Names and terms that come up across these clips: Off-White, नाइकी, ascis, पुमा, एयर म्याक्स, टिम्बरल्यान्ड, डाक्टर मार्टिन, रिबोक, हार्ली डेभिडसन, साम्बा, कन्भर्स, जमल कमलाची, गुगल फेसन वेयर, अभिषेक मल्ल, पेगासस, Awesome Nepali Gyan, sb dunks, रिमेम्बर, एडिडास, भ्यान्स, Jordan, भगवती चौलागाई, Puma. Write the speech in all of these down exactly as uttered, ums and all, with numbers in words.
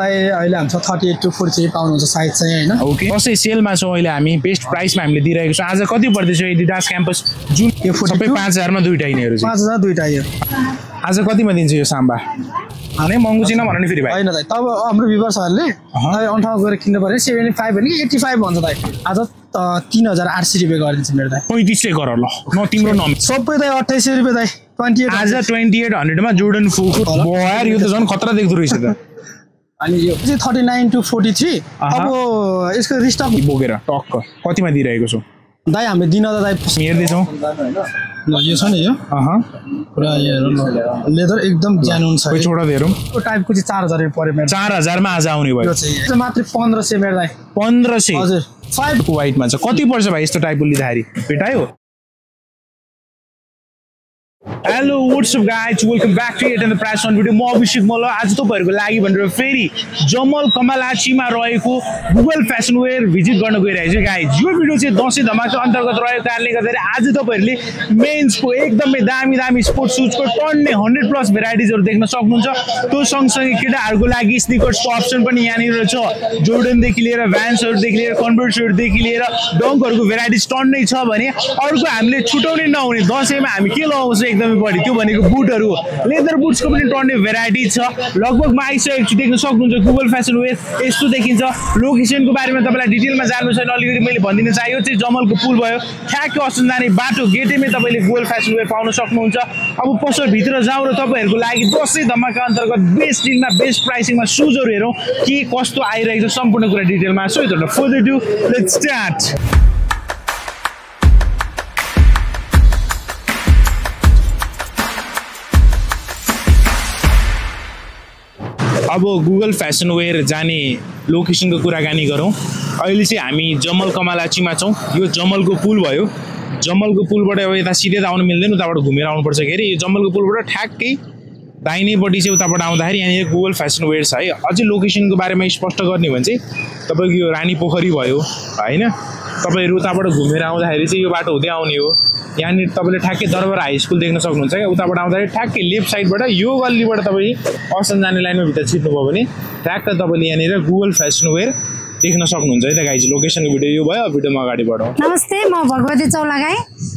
Thirty eight two forty पाउनुहुन्छ size चाहिँ हैन। ओके कसै सेलमा छौ अहिले हामी बेस्ट प्राइसमा हामीले दिइरहेको छौ। आज कति पर्दैछ एडिडास क्याम्पस जुन यो सबै पाँच हजार मा दुईटा आइनेहरु चाहिँ पाँच हजार दुईटा आयो। आज कतिमा दिन्छ यो साम्बा? हालै महँगो छैन भन्नु नि फेरि भाइ। हैन दाइ तब हाम्रो भ्युअर्सहरुले अन्ठाउन्न गरेर किन्नु पर्यो सेभेन्टी फाइभ भने एटी फाइभ भन्छ दाइ। आज तीन हजार आठ सय रुपैयाँ गरिदिन्छु मेरो दाइ। पैँतिस ले गर ल न तिम्रो नम सबै दाइ अट्ठाइस सय रुपैयाँ दाइ। अट्ठाइस आज अट्ठाइस सय मा जोर्डन फोर को बयार यो त झन् खतरा देख्दो रहेछ त। अनि यो thirty nine two forty three अब यसको रिस्टक बोकेर टक्क कतिमा दिइरहेको छु दाइ? हामीले दिन त दाइ हेर्दै छौ ल यो छ नि यो अह पुरा यो लेदर एकदम ज्यानुन छ। कोही छोडा हेरौं यो टाइपको चाहिँ चार हजार रुपैयाँ पर्यो मेरो। चार हजार मा आज आउने भयो यो मात्र पन्ध्र सय मेरो दाइ। पन्ध्र सय हजुर फाइभ वाइट मा छ। कति पर्छ भाइ यस्तो टाइपको लिदाखेरि भेटायो? Hello what's up guys welcome back to eight and the price one video. म अभिषेक मल्ल आज तपाईहरुको लागि भनेर फेरि जमल कमलाची मा रहेको गुगल फेसन वेयर भिजिट गर्न गइरहेछु गाइज। यो भिडियो चाहिँ दसैँ धमाका अन्तर्गत रहेको कारणले गर्दा आज तपाईहरुले मेन्सको एकदमै दामी दामी स्पोर्ट्स सुजको टन्ने हन्ड्रेड प्लस भेराइटिजहरु देख्न सक्नुहुन्छ। त्यो सँगसँगै केटाहरुको लागि स्निकर्सको अप्सन पनि यहाँ निर छ। जोर्डन देखि लिएर भ्यान्सहरु देखि लिएर कन्भर्सहरु देखि लिएर डङ्कहरुको भेराइटिज टन्नै छ भने अर्को हामीले छुटाउने नहुने दसैँमा हामी के लगाउँछ एकदमै बढी त्यो भनेको बुटहरु हो। लेदर बुट्सको पनि टन्ने भेराइटी छ। लगभग मा आइसकेको देख्न सक्नुहुन्छ गुगल फेसन वेयर यस्तो देखिन्छ। लोकेसनको बारेमा तपाईलाई डिटेलमा जान्नु छैन अलिकति मैले भन्दिन चाहे चाहिँ जमलको पुल भयो ठ्याक्कै असन जाने बाटो गेटैमै तपाईले गुगल फेसन वेयर पाउन सक्नुहुन्छ। अब पसल भित्र जाऊ र तपाईहरुको लागि दसैँ धमाका अन्तर्गत बेस्ट डिलमा बेस्ट प्राइसिङमा सुजहरु हेरौं के कस्तो आइरहेको छ सम्पूर्ण कुरा डिटेलमा। So it for the do let's start. अब गुगल फेसन वेयर जाने लोकेसनको कुराकानी गरौँ। अहिले चाहिँ हामी जमल कमलाचीमा छौँ। यो जमलको पुल भयो। जमलको पुलबाट अब यता सिधै त आउनु मिल्दैन उताबाट घुमेर आउनुपर्छ के अरे। यो जमलको पुलबाट ठ्याक्कै दाहिनेपट्टि चाहिँ उताबाट आउँदाखेरि यहाँनिर गुगल फेसन वेयर छ है। अझै लोकेसनको बारेमा स्पष्ट गर्ने हो भने चाहिँ तपाईँको यो रानी पोखरी भयो होइन। तपाईँहरू उताबाट घुमेर आउँदाखेरि चाहिँ यो बाटो हुँदै आउने हो। यहाँनिर तपाईँले ठ्याक्कै दरबार हाई स्कुल देख्न सक्नुहुन्छ क्या। उताबाट आउँदाखेरि ठ्याक्कै लेफ्ट साइडबाट यो गल्लीबाट तपाईँ असन जाने लाइनमा भित्र छिर्नुभयो भने ठ्याक्क तपाईँले यहाँनिर गुगल फेसन वेयर देख्न सक्नुहुन्छ है त गाइज। लोकेसनको भिडियो यो भयो। भिडियोमा अगाडि बढौँ। नमस्ते म भगवती चौलागाई।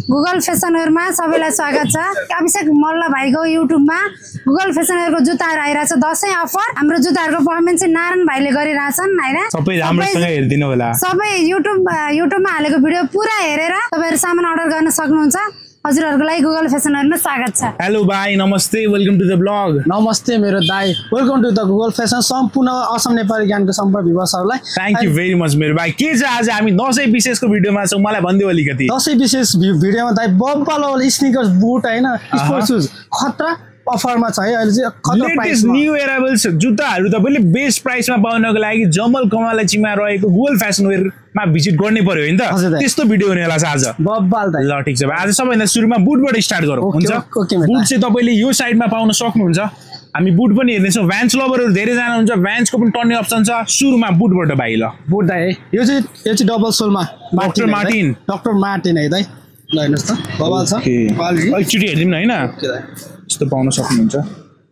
गुगल फेसन वेयरमा सबैलाई स्वागत छ। अभिषेक मल्ल भाइको युट्युबमा गुगल फेसन वेयरको जुत्ताहरू आइरहेछ दसैँ अफर। हाम्रो जुत्ताहरूको पर्फर्मेन्स चाहिँ नारायण भाइले गरिरहेछन् हैन। सबै राम्रोसँग हेरिदिनु होला। सबै युट्युब युट्युबमा हालेको भिडियो पुरा हेरेर तपाईहरु सामान अर्डर गर्न सक्नुहुन्छ। हजुरहरुको लागि गुगल फेसन वेयरमा स्वागत छ। हेलो भाइ नमस्ते वेलकम टु द ब्लग। नमस्ते मेरो दाइ welcome to the Google fashion. सम्पूर्ण असम नेपाली ज्ञानको सम्पूर्ण भ्युअर्सहरुलाई थ्यांक यू भेरी मच मेरो भाइ। के छ आज हामी दसैँ विशेषको भिडियोमा छौं। मलाई भन्दियो अलिकति दसैँ विशेष भिडियोमा दाइ बम्पाला स्निकर्स बुट हैन स्पोर्ट्स सुज खतरा अफरमा छ है। अहिले चाहिँ खतरा प्राइस न्यू एराइभल्स जुत्ताहरु तपाईले बेस्ट प्राइसमा पाउनको लागि जमल कमलाचीमा रहेको गुगल फेसन वेयर मा भिजिट गर्नै पर्यो हैन त। त्यस्तो भिडियो हुने होला आज बब्बाल दाइ। ल ठीक छ भाइ। आज सबैभन्दा सुरुमा बुटबाट स्टार्ट गरौँ हुन्छ। बुट चाहिँ तपाईले यो साइडमा पाउन सक्नुहुन्छ। हामी बुट पनि हेर्ने छौँ। भ्यान्स लभरहरु धेरैजना हुन्छ। भ्यान्सको पनि टन्ने अप्सन छ। सुरुमा बुटबाट भाइ ल बुट दाइ यो चाहिँ यो चाहिँ डबल सोलमा डाक्टर मार्टिन डाक्टर मार्टिन है दाइ। ल हेर्नुस् त बब्बाल छ क्वालिटी। एकचोटी हेर्दिम न हैन यस्तो पाउन सक्नुहुन्छ।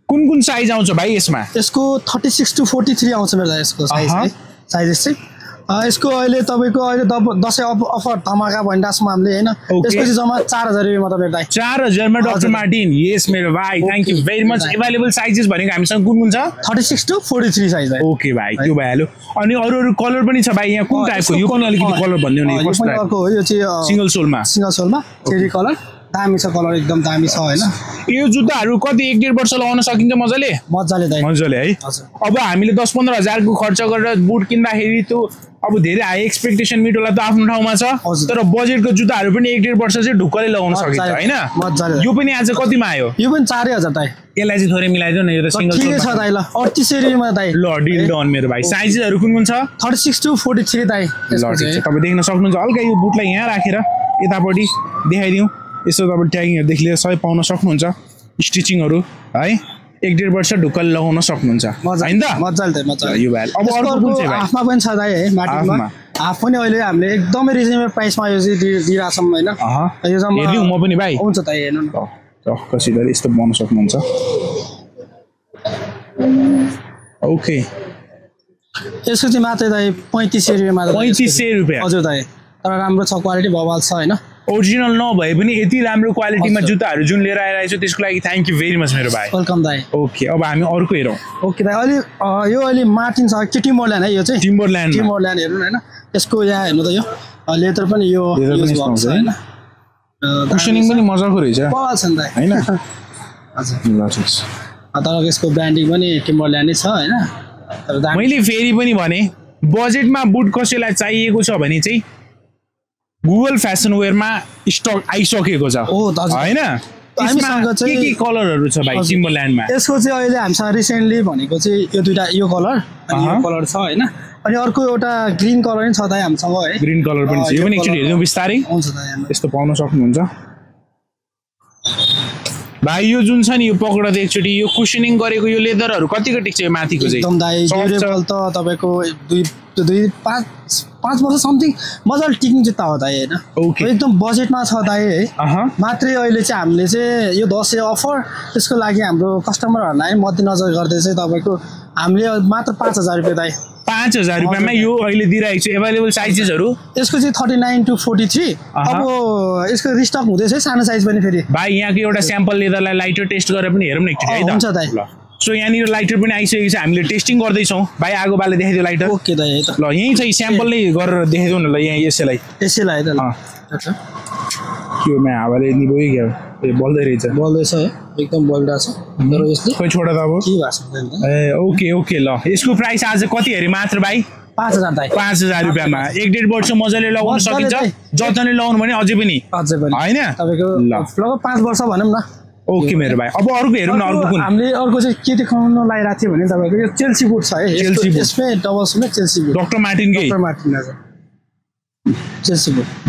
कुन कुन साइज आउँछ भाइ यसमा? यसको thirty six two forty three आउँछ मेरो दाइ। यसको साइज है साइज चाहिँ यसको अहिले तपाईको अहिले दसैँ अफर धमाका भन्डासमा हामीले हैन। यसको चाहिँ जम्मा चार हजार रुपैयाँमा तपाईँ दाइ। चार हजार मा डाक्टर मार्टिन। यस मेरो भाइ thank you very much. Available sizes भनेको हामीसँग कुन कुन छ? Thirty six two forty three size दाइ। ओके भाइ त्यो भइहाल्यो। अनि अरू अरू कलर पनि छ भाइ। यहाँ कुन टाइपको यो पनि अलिकति कलर भन्दिनु नि कस्तो टाइपको हो? यो चाहिँ सिंगल सोलमा सिंगल सोलमा चेरी कलर दामी छ। कलर एकदम दामी छ हैन। यो जुत्ताहरु कति एक डेढ वर्ष लगाउन सकिन्छ मजाले मजाले दाइ मजाले है। अब हामीले दस पन्ध्र हजार को खर्च गरेर बुट किन्दाखेरि त्यो अब धेरै हाई एक्सपेक्टेसन मिटोला त आफ्नो ठाउँमा छ तर बजेटको जुत्ताहरु पनि एक डेढ वर्ष चाहिँ ढुक्कले लगाउन सकिन्छ हैन मजाले। यो पनि आज कतिमा आयो? यो पनि चार हजार दाइ। यसलाई चाहिँ थोरै मिलाइदिउ न। यो त सिंगल छ दाइ। ल अठतीस सय रुपैयाँमा दाइ। ल डिल डन मेरो भाइ। साइजहरु कुन कुन छ? Thirty six two forty three दाइ। तपाईं देख्न सक्नुहुन्छ हल्का यो बुटलाई यहाँ राखेर यतापट्टि देखाइदिउँ। यसो तपाईँ ट्यागिङहरु देखि लिएर सबै पाउन सक्नुहुन्छ। स्टिचिङहरु है एक डेढ वर्ष ढुक्कल लगाउन सक्नुहुन्छ हैन त मजाले त मजाले। यो भाइ अब अर्को कुन चाहिँ भाइ? हाफमा पनि छ दाइ है मार्टिनमा। हाफ पनि अहिले हामीले एकदमै रिजनेबल प्राइसमा यो दिइराछौं हैन। यो जम्मा हेर्दिउ म पनि भाइ हुन्छ दाइ हेर्नु न टक्क सिधै यस्तो बनाउन सक्नुहुन्छ। ओके त्यसको चाहिँ मात्रै दाइ पैंतीस सय रुपैयाँ मात्र। पैंतीस सय रुपैयाँ हजुर दाइ, तर राम्रो छ क्वालिटी भवाल छ हैन, ओरिजिनल नभए पनि यति राम्रो क्वालिटीमा जुत्ताहरु जुन लिएर आइरहेको छु त्यसको लागि थ्यांक यू भेरी मच मेरो भाइ। वेलकम दाइ। ओके अब हामी अर्को हेरौँ। ओके दाइ अलि यो अलि मार्टिन छ कि टिम्बरल्यान्ड है, यो चाहिँ टिम्बरल्यान्ड टिम्बरल्यान्ड हेर्नु हैन, यसको यहाँ हेर्नु त यो लेदर पनि यो युज भएको छ हैन, कुशनिङ पनि मजाको रहेछ पाछन दाइ हैन। हजुर ल ठीक छ, तर यसको ब्रान्डिङ पनि टिम्बरल्यान्ड नै छ हैन। मैले फेरि पनि भने बजेटमा बुट कसैलाई चाहिएको छ भने चाहिँ गुगल फ्यासन वेयरमा स्टक आइसकेको छ हैन। हामीसँग चाहिँ के के कलरहरु छ भाइ टिम्बरल्यान्डमा? यसको चाहिँ अहिले हामीसँग रिसेन्टली भनेको चाहिँ यो दुईटा, यो कलर अनि यो कलर छ हैन, अनि अर्को एउटा ग्रीन कलर पनि छ दाइ हामीसँग है। ग्रीन कलर पनि छ, यो पनि एकचोटी हेर्नु बिस्तारै हुन्छ दाइ, यस्तो पाउन सक्नुहुन्छ भाइ। यो जुन छ नि यो पकडा त एकचोटी यो कुशनिङ गरेको यो लेदरहरु कतिको टिक्छ यो माथिको चाहिँ? एकदम दाइ ड्युरेबल त तपाईको दुई दुई पाँच पाँच वर्ष समथिङ मजाले टिक्ने जुत्ता हो दाइ हैन। एकदम बजेटमा छ दाइ है, मात्रै अहिले चाहिँ हामीले चाहिँ यो दसैँ अफर त्यसको लागि हाम्रो कस्टमरहरुलाई मध्यनजर गर्दै चाहिँ तपाईको हामीले मात्र पाँच हजार रुपैयाँ दाइ पाँच हजार रुपैयाँमा यो अहिले दिइरहेको छु। अवेलेबल साइजेसहरु यसको चाहिँ thirty nine two forty three. अब यसको रिस्टक हुँदैछ है सानो साइज पनि। फेरि भाइ यहाँको एउटा स्याम्पल लेदरलाई लाइटर टेस्ट गरेर पनि हेरौँ न एकचोटी है। हुन्छ दाइ। ल सो यहाँनिर लाइटर पनि आइसकेको छ, हामीले टेस्टिङ गर्दै छौँ भाइ। आगो बाले देखाइदियो लाइटर। ओके दाइ है त। ल यही चाहिँ स्याम्पलले गरेर देखाइदिउँ न ल यहाँ यसैलाई यसैलाई है त। ल यो म हावाले निभोइ गयो ए बल्दै रहेछ बल्दै छ एकदम बल्दा छ तर यसले कोही छोडा त अब के भाछ ए। ओके ओके ल यसको प्राइस आज कति हेरे मात्र भाइ? पाँच हजार दाइ। पाँच हजार रुपैयाँमा एक डेढ वर्ष मजाले लगाउन सकिन्छ, जतनले लगाउनु भने अझै पनि अझै पनि हैन तपाईको लगभग पाँच वर्ष भनौं न। ओके मेरो भाइ अब अर्को हेरौँ न। अर्को कुन हामीले अर्को चाहिँ के देखाउन लागिरहेको थियो भने तपाईको यो चेल्सी बुट छ है। चेल्सी बुट यसमै डबल सुमै चेल्सी बुट डाक्टर मार्टिनको डाक्टर मार्टिन आज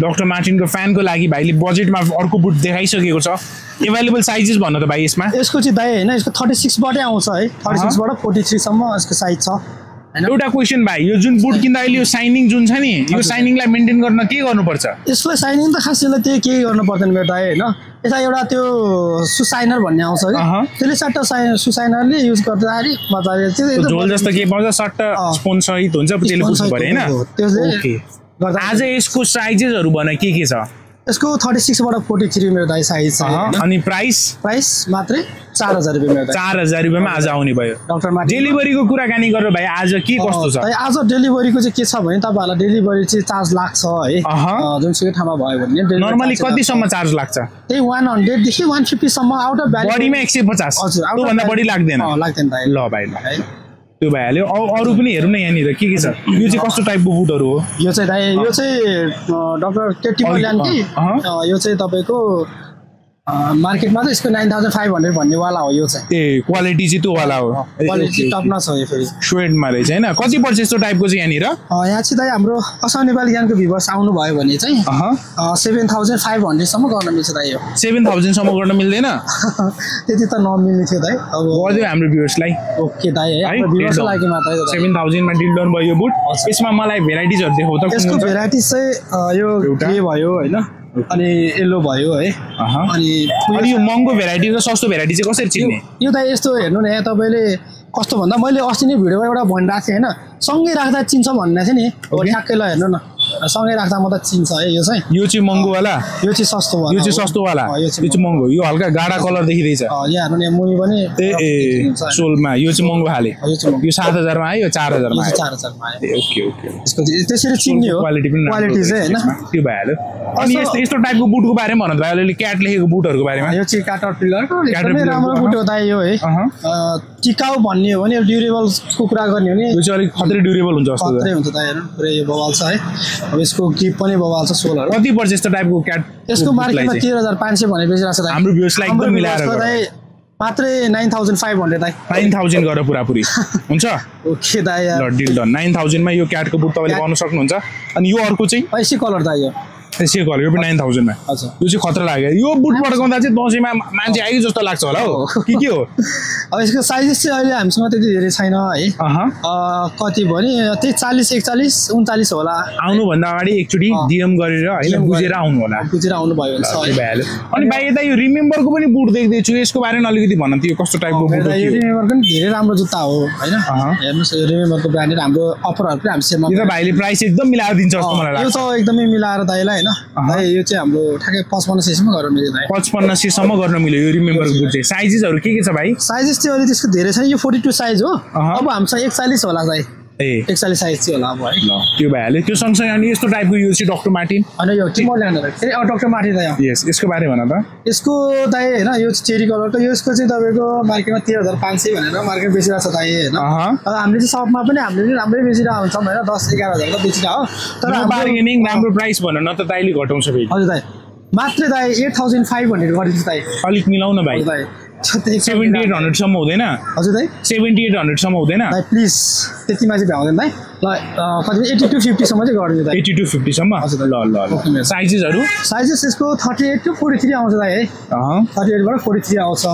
डाक्टर मार्टिनको फ्यानको लागि भाइले बजेटमा अर्को बुट देखाइसकेको छ। एभाइलेबल साइजेस भन्नु त भाइ यसमा यसको चाहिँ दाइ हैन यसको थर्टी सिक्सबाटै आउँछ है, थर्टी सिक्सबाट फोर्टी थ्री सम्म यसको साइज छ हैन। एउटा क्वेशन भाइ यो जुन बुट किन्दा अहिले यो साइनिङ जुन छ नि यो साइनिङलाई मेन्टेन गर्न के गर्नुपर्छ? यसको साइनिङ त खासै ल त्यो केही गर्नु पर्दैन मेरो दाइ हैन। यसलाई एउटा त्यो सुसाइनर भन्ने आउँछ के, त्यसले सट्टा सुसाइनरले युज गर्दाखेरि मजाले त्यो झोल जस्तो के पाउँछ, सट्टा स्पोन्ज सहित हुन्छ, त्यसले बुझ्नु पर्यो हैन। ओके आज यसको साइजेसहरु भने के के छ? यसको थर्टी सिक्सबाट फोर्टी थ्री मेरो दाइ साइज छ। अनि प्राइस प्राइस मात्र चार हजार रुपैयाँ मेरो दाइ। चार हजार रुपैयाँमा आज आउने भयो डाक्टर मार्टिन। डेलिभरीको कुराकानी गरेर भाइ आज के कस्तो छ? आज डेलिभरीको चाहिँ के छ भने तपाईहरुलाई डेलिभरी चाहिँ चार्ज लाग्छ है, जुनसुकै ठाउँमा भयो भने। नर्मली कतिसम्म चार्ज लाग्छ? त्यही एक सय देखि एक सय पचास सम्म आउट अफ भ्यालु। बडीमा एक सय पचास हजुर त्यो भन्दा बडी लाग्दैन? अ लाग्दैन दाइ। ल भाइ ल त्यो भाइहाल्यो। अरू पनि हेरौँ न यहाँनिर के के छ। यो चाहिँ कस्तो टाइपको बुटहरू हो? यो चाहिँ दाइ यो चाहिँ डाक्टर टिम्बरल्यान्डकै यो चाहिँ तपाईको मार्केटमा त यसको नाइन थाउजन्ड फाइभ हन्ड्रेड भन्ने वाला हो। यो चाहिँ ए क्वालिटी चाहिँ त्यो वाला हो, क्वालिटी टपमा छ यो। फेरि स्वेडमा रहेछ हैन। कति पर्छ यस्तो टाइपको चाहिँ यहाँनिर? यहाँ चाहिँ दाइ हाम्रो असा नेपाली ज्ञानको भ्युअर्स आउनु भयो भने चाहिँ सेभेन थाउजन्ड फाइभ हन्ड्रेड सम्म गर्न मिल्छ दाइ। यो सेभेन थाउजन्डसम्म गर्न मिल्दैन? त्यति त नमिल्ने थियो दाइ अब बज्यो हाम्रो भ्युअर्सलाई। ओके दाइ है हाम्रो भ्युअर्सको लागि मात्र सेभेन थाउजन्डमा डिल डन भयो यो बुट। यसमा मलाई भेराइटिजहरू देखाउ त। यसको भेराइटिज चाहिँ यो के भयो हैन, अनि येलो भयो है, अनि यो महँगो भेराइटी र सस्तो भेराइटी चाहिँ कसरी चिन्ने? यो त यस्तो हेर्नु न यहाँ तपाईँले कस्तो भन्दा मैले अस्ति नै भिडियोमा एउटा भनिरहेको थिएँ हैन, सँगै राख्दा चिन्छ भन्ने थिएँ नि हो। ठ्याक्कै ल हेर्नु न सँगै राख्दा म त चिन्छ है। यो चाहिँ यो चाहिँ महँगो वाला, यो चाहिँ सस्तो वाला, यो चाहिँ सस्तो वाला, यो चाहिँ महँगो, यो हल्का गाडा कलर देखिरहेछ। यहाँ हेर्नु यहाँ मुनि पनि ए सोलमा यो चाहिँ महँगो हाले। यो सात हजारमा आयो, यो चार हजारमा आयो, चार हजारमा आयो। ओके ओके यसको त्यसरी चिन्ने हो क्वालिटी पनि, क्वालिटी चाहिँ हैन त्यो भइहाल्यो। अनि यस्तो यस्तो टाइपको बुटको बारेमा भन्नु त अलिअलि क्याट लेखेको बुटहरुको बारेमा? यो चाहिँ क्याटर पिलर एकदमै राम्रो बुट हो दाइ। यो है टिकाउ भन्ने हो भने ड्युरेबलको कुरा गर्ने हो भने यो चाहिँ अलिक खतरे ड्युरेबल हुन्छ जस्तो खतरे हुन्छ दाइ। हेर्नु पुरै यो बवाल छ है। अब यसको ग्रिप पनि बवाल छ। सोलर कति पर्छ यस्तो टाइपको क्याट? यसको मार्केटमा तेह्र हजार पाँच सय भने बेचिरहेको छ हाम्रो भ्युअर्सलाई एकदम मिलाएर मात्रै नाइन थाउजन्ड फाइभ हन्ड्रेड दाइ। नाइन थाउजन्ड गरेर पुरापुरी हुन्छ। ओके दाइ ल डिल डन। नाइन थाउजन्डमा यो क्याटको बुट तपाईले पाउन सक्नुहुन्छ। अनि यो अर्को चाहिँ पैसी कलर दाइ। यो इसी क्वालिटी रुपी नाइन थाउजेंड में यो चाहिँ खतरा लाग्यो यो बुट पड्काउँदा चाहिँ दसैँमा मान्छे आइ जस्तो लाग्छ होला हो के के हो। अब यसको साइजेस चाहिँ अहिले हामीसँग त्यति धेरै छैन है कति भने त्यही चालिस एकचालिस उन्चालिस होला। आउनुभन्दा अगाडि एकचोटि डिएम गरेर होइन बुझेर आउनु होला बुझेर आउनु भयो भने सही भइहाल्यो। अनि भाइ यता यो रिमेम्बरको पनि बुट देख्दैछु यसको बारेमा अलिकति भन्न थियो कस्तो टाइपको बुट हो। यो रिमेम्बर पनि धेरै राम्रो जुत्ता हो हैन हेर्नुस् यो रिमेम्बरको ब्रान्ड हाम्रो अफरहरु पनि हामीसँग यो भाइले प्राइस एकदम मिलाएर दिन्छ जस्तो मलाई लाग्छ। यो त एकदमै मिलाएर दाइलाई यो चाहिँ हाम्रो ठ्याक्कै पचपन्न सयसम्म गर्न मिल्यो भाइ पचपन्न सयसम्म गर्न मिल्यो। यो रिमेम्बर बुट चाहिँ साइजेसहरू के के छ भाइ? साइजेस चाहिँ अहिले त्यसको धेरै छैन यो फोर्टी टू साइज हो अब हामीसँग एकचालिस होला भाइ ए एकचालिस साइज चाहिँ होला अब है ल त्यो भाइले त्यो सँगसँगै अनि यस्तो टाइपको यो चाहिँ डक्टर मार्टिन अनि यो टिम्बरल्यान्ड हो फेरि डक्टर मार्टिन दाइ यस यसको बारे भन त। यसको दाइ हैन यो चेरी कलरको यसको चाहिँ तपाईको मार्केटमा तेह्र हजार पाँच सय भनेर मार्केट बेचिरा छ दाइ हैन अब हामीले चाहिँ शपमा पनि हामीले राम्रै बेचिरा हुन्छौं हैन दस एघार हजार त बेचिरा हो तर बार्गेनिङ राम्रो प्राइस भन न त दाइले घटाउँछ फेरि। हजुर दाइ मात्र दाइ आठ हजार पाँच सय भनेर गरिदिन्छ दाइ अलिक मिलाउन भाइ दाइ सेभेन्टी एट हन्ड्रेड सम्म हुँदैन। हजुर दाइ सेभेन्टी एट हन्ड्रेड सम्म हुँदैन दाइ प्लिज त्यतिमा चाहिँ भ्याउँदैन दाइ ल कति एटी टू फिफ्टी सम्म चाहिँ गरिदिनु दाइ एटी टू फिफ्टी सम्म। हजुर ल ल ल साइजेसहरु साइजेस यसको thirty eight two forty three आउँछ दाइ है थर्टी एट बाट फोर्टी थ्री आउँछ।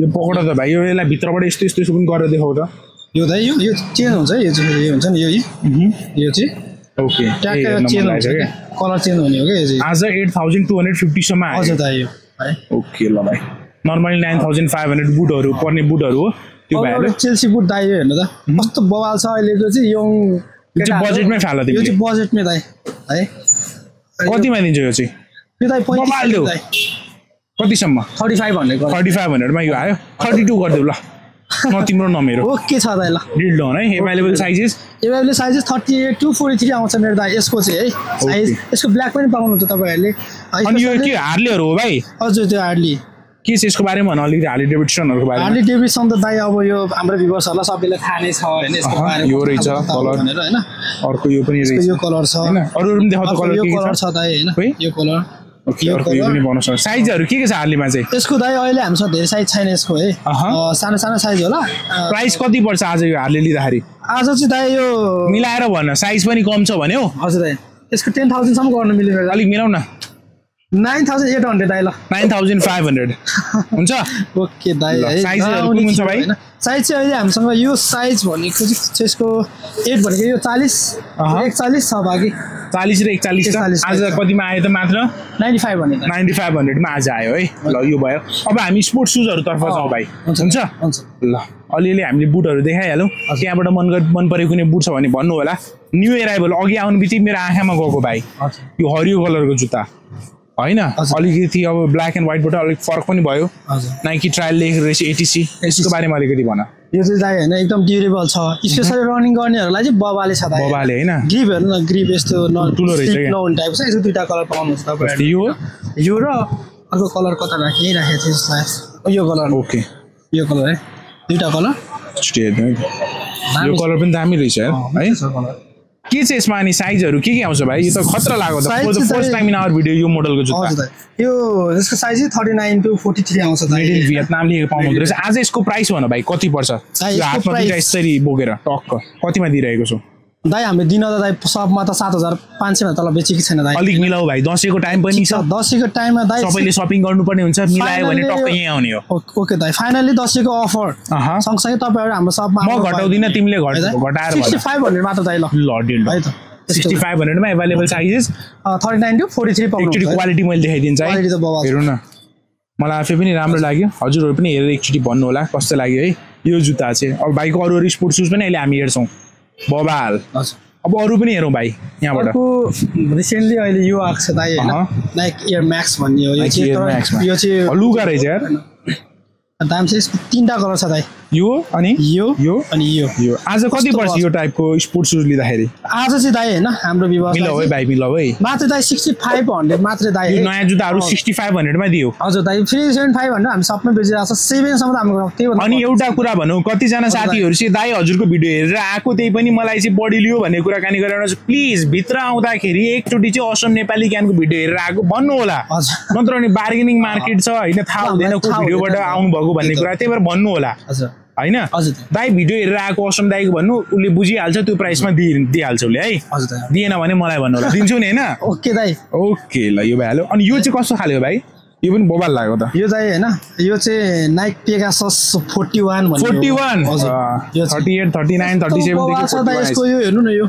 यो पकड त भाइ यो यसलाई भित्रबाट यस्तो यस्तो यसो पनि गरेर देखाउ त यो दाइ यो यो चेन्ज हुन्छ है यो चाहिँ यो हुन्छ नि यो यो चाहिँ ओके ट्याग चेन्ज हुन्छ के कलर चेन्ज हुने हो के यो चाहिँ आज आठ हजार दुई सय पचास सम्म आयो। हजुर दाइ यो है ओके ल भाइ normally nine thousand five hundred बुटहरु पर्ने बुटहरु हो त्यो भाइले चेल्सी बुट दाइ यो हेर्न त कस्तो बवाल छ अहिलेको चाहिँ यङ यो चाहिँ बजेटमै फाल्ला दिन्छ यो चाहिँ बजेटमै दाइ है कतिमा दिन्छ यो चाहिँ यो दाइ पैँतालिस दाइ कति सम्म पैँतालिस सय पैँतालिस सय मा यो आयो बत्तीस गर्दियौ ल न तिम्रो न मेरो ओके छ दाइ ल डिल डन है। Available sizes available sizes thirty eight two forty three आउँछ मेरो दाइ यसको चाहिँ है साइज यसको ब्ल्याक पनि पाउनुहुन्छ तपाईहरुले। अनि यो के हार्लीहरु हो भाइ? हजुर त्यो हार्ली के छ यसको बारेमा भन अलिकति हार्ली डेभिडसनहरुको बारेमा। हार्ली डेभिडसन त दाइ अब यो हाम्रो भ्युअर्सहरुलाई सबैले थाहा नै छ हैन यसको बारेमा यो रहेछ कलर भनेर हैन अर्को यो पनि रहेछ यो कलर छ हैन अरुहरु पनि देखाउ त कलर के छ दाइ हैन यो कलर साइजहरु के के छ हार्लीमा चाहिँ? यसको दाइ अहिले हामीसँग धेरै साइज छैन यसको है सानो सानो साइज होला। प्राइस कति पर्छ आज यो हार्ली लिँदाखेरि? आज चाहिँ दाइ यो मिलाएर भन्न साइज पनि कम छ भन्यो। हजुर दाइ यसको टेन थाउजेन्ड सम्म गर्न मिल्यो अलिक मिलाउ न नाइन थाउजेन्ड एट हन्ड्रेड दाइ ल नाइन थाउजेन्ड फाइभ हन्ड्रेड हुन्छ ओके दाइ है। साइजहरु कुन हुन्छ भाइ? साइज चाहिँ अहिले हामीसँग यो साइज भनेको चाहिँ यसको एट भनेको यो चालिस एकचालिस छ बाँकी चालीस र एकचालीस आज कतिमा आयो त मात्र ninety five hundred ninety five हन्ड्रेडमा आज आयो है। ल यो भयो अब हामी स्पोर्ट्स सुजहरूतर्फ जाउँ भाइ हुन्छ हुन्छ ल अलिअलि हामीले बुटहरू देखाइहालौँ त्यहाँबाट मन मन परेको कुनै बुट छ भने भन्नु होला। न्यू एराइभल अघि आउनु बित्तिकै मेरो आँखामा गएको भाइ यो हरियो कलरको जुत्ता होइन अलिकति अब ब्ल्याक एन्ड व्हाइटबाट अलिक फरक पनि भयो। नाइकी ट्रायल लेखेको रहेछ एटिसी यसको बारेमा अलिकति भन। यो चाहिँ दाइ हैन एकदम ड्युरेबल छ स्पेशली रनिङ गर्नेहरुलाई चाहिँ बबाले छ दाइ बबाले हैन ग्रिप हेर्नु न ग्रिप यस्तो नटुलो रहेछ के नहुने टाइपको छ। यसको दुईटा कलर पाउनुहुन्छ तपाईहरुले यो यो र अर्को कलर कता राखिए राखेछ यसलाई यो कलर ओके यो कलर है दुईटा कलर छुट्टी हेर्नु है यो कलर पनि दामी रहेछ यार है के छ यसमा अनि साइजहरु के के आउँछ भाइ? यो त खतरा लाग्यो त first time in our video यो मोडलको जुत्ता यो यसको साइज चाहिँ thirty nine two forty three आउँछ दाइ भियतनामले यो पाउनु हुँदैछ। आज यसको प्राइस भन भाइ कति पर्छ? यो हातमा दुईटा यसरी बोकेर टक्क कतिमा दिइरहेको छु दाइ? हामीले दिन त दाइ सबमा त सात हजार पाँच सय मा तल बेचेकी छैन दाइ अलिक मिलाऊ भाइ दसैँको टाइम पनि छ दसैँको टाइममा दाइ सबैले शपिङ गर्नुपर्ने हुन्छ मिलायो भने टक्क यहाँ आउने हो। ओके दाइ फाइनली दसैँको अफर सँगसँगै तपाईहरु हाम्रो सबमा म घटाउँदिन तिमीले घटाएर सिक्स्टी फाइभ हन्ड्रेड मात्र दाइ ल ल डिल है त सिक्स्टी फाइभ हन्ड्रेड मा available sizes thirty nine two forty three पाउनु हुन्छ। क्वालिटी मैले देखाइदिन्छु है हेर्नु न मलाई आफै पनि राम्रो लाग्यो हजुरहरु पनि हेरेर एकचोटी भन्नु होला कस्तो लाग्यो है यो जुत्ता चाहिँ। अब भाइको अरु अरु स्पोर्ट्स सुज पनि अहिले हामी हेर्छौं बबाल अब अरु पनि हेरौँ भाइ यहाँबाट रिसेन्टली अहिले यो आएको छ दाइ हैन लाइक एयर म्याक्स भन्ने हो यो चाहिँ यो चाहिँ लुगा रहेछ यार दाम चाहिँ यसको तीनटा कलर छ दाइ यो अनि यो यो अनि यो यो आज कति पर्छ यो टाइपको स्पोर्ट्स सुज लिँदाखेरि? आज चाहिँ दाइ हैन हाम्रो विवाह मिलाऊ है भाइ मिलाऊ है मात्र दाइ सिक्स्टी फाइभ हन्ड्रेड मात्र दाइ यो नयाँ जुत्ताहरु सिक्स्टी फाइभ हन्ड्रेड मा दियो। हजुर दाइ थर्टी सेभेन फाइभ हन्ड्रेड हामी सबमा बेचिरहेछ सेभेन सम्म त हाम्रो त्यही हो। अनि एउटा कुरा भनौ कति जना साथीहरु चाहिँ दाइ हजुरको भिडियो हेरेर आको त्यही पनि मलाई चाहिँ बडी लियो भन्ने कुराकानी गरेर प्लिज भित्र आउँदाखेरि एकचोटी चाहिँ असम नेपाली ज्ञानको भिडियो हेरेर आको भन्नु होला नत्र अनि बार्गेनिङ मार्केट छ हैन थाहा हुँदैन को भिडियोबाट आउनु भएको भन्ने कुरा त्यही भएर भन्नु होला। हैन दाइ भिडियो हेरेर आएको असम दाइको भन्नु उले बुझिहाल्छ त्यो प्राइसमा दिइहाल्छ उले है दिएन भने मलाई भन्नु होला दिन्छु नि हैन ओके दाइ ओके ल यो भइहाल्यो अनि यो चाहिँ कस्तो खाल्यो भाइ यो पनि बबाल लाग्यो त यो चाहिँ हैन यो चाहिँ नाइक पेगासस forty-one भन्नु forty-one thirty-eight thirty-nine thirty-seven देखि त यसको यो हेर्नु न यो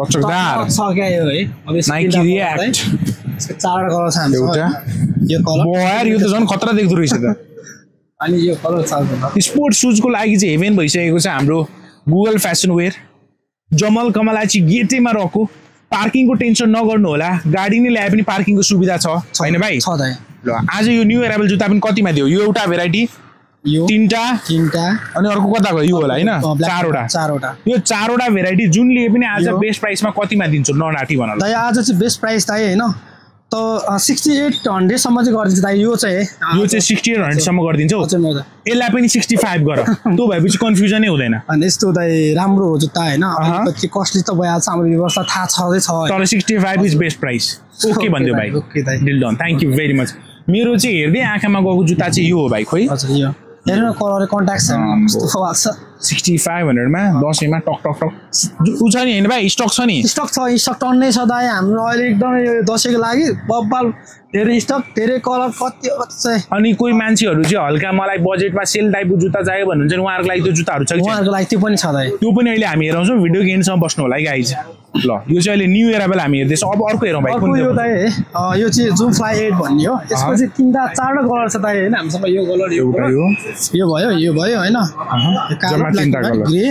लचकदार छ के यो है अब नाइकी रिएक्ट यसको चार कलर छ हाम्रो एउटा यो कलर बोयर यो त झन् खतरा देख्दो रहेछ त अनि यो कलर छ स्पोर्ट्स शूज को लागि चाहिँ हेभेन भइसकेको छ हाम्रो गुगल फ्यासन वेयर जमल कमलाची गेटैमा रको पार्किङ को टेन्सन नगर्नु होला गाडी नै ल्याए पनि पार्किङ को सुविधा छ हैन भाइ छ दाइ ल आज यो न्यू अराइभल जुत्ता पनि कतिमा दियो यो एउटा भेराइटी यो तीनटा तीनटा अनि अर्को कता गयो यो होला हैन चारवटा चारवटा यो चारवटा भेराइटी जुन लिए पनि आज बेस्ट प्राइसमा कतिमा दिन्छु ननाटी भन्न ल दाइ आज चाहिँ बेस्ट प्राइस दाइ हैन त sixty-eight hundred सम्म चाहिँ गरिदिन्छु दाइ यो चाहिँ यो चाहिँ sixty-eight hundred सम्म गरिदिन्छु यसलाई पनि sixty-five गर त्यो भएपछि कन्फ्युजन नै हुँदैन अनि यस्तो दाइ राम्रो हो जुत्ता हैन अलिकति कस्टली त भइहाल्छ हाम्रो व्यवस्था थाहा छ दै छ तर sixty-five is best price okay भन्दियो भाइ ओके दाइ deal done thank you very much मेरो चाहिँ हेर्दै आँखामा गएको जुत्ता चाहिँ यो हो भाइ खोइ हजुर यो हेर्नु कलर कन्ट्याक्ट छ कस्तो वाक्छ sixty-five hundred मा ten मा टक टक टक उ छ नि हैन भाइ स्टक छ नि स्टक छ स्टक टन्नै छ दाइ हाम्रो अहिले एकदम यो ten को लागि बब्बाल धेरै स्टक धेरै कलर कति कति अनि कोही मान्छेहरु चाहिँ हल्का मलाई बजेटमा सेल टाइपको जुत्ता चाहियो भन्नुहुन्छ उहाँहरुको लागि त्यो जुत्ताहरु छ कि उहाँहरुको लागि त्यो पनि छ दाइ त्यो पनि अहिले हामी हेराउँछौं भिडियोको एन्डसम्म बस्नु होला है गाइज ल यो चाहिँ अहिले न्यू अराइभल हामी हेर्दै छौं अब अर्को हेरौं भाइ कुन यो दाइ यो चाहिँ जुम फ्लाइ eight भन्ने हो यसको चाहिँ तीनटा चारवटा कलर छ दाइ हैन हामीसँग यो कलर यो भयो यो भयो यो भयो हैन जम्मा तीनटा कलर ग्रे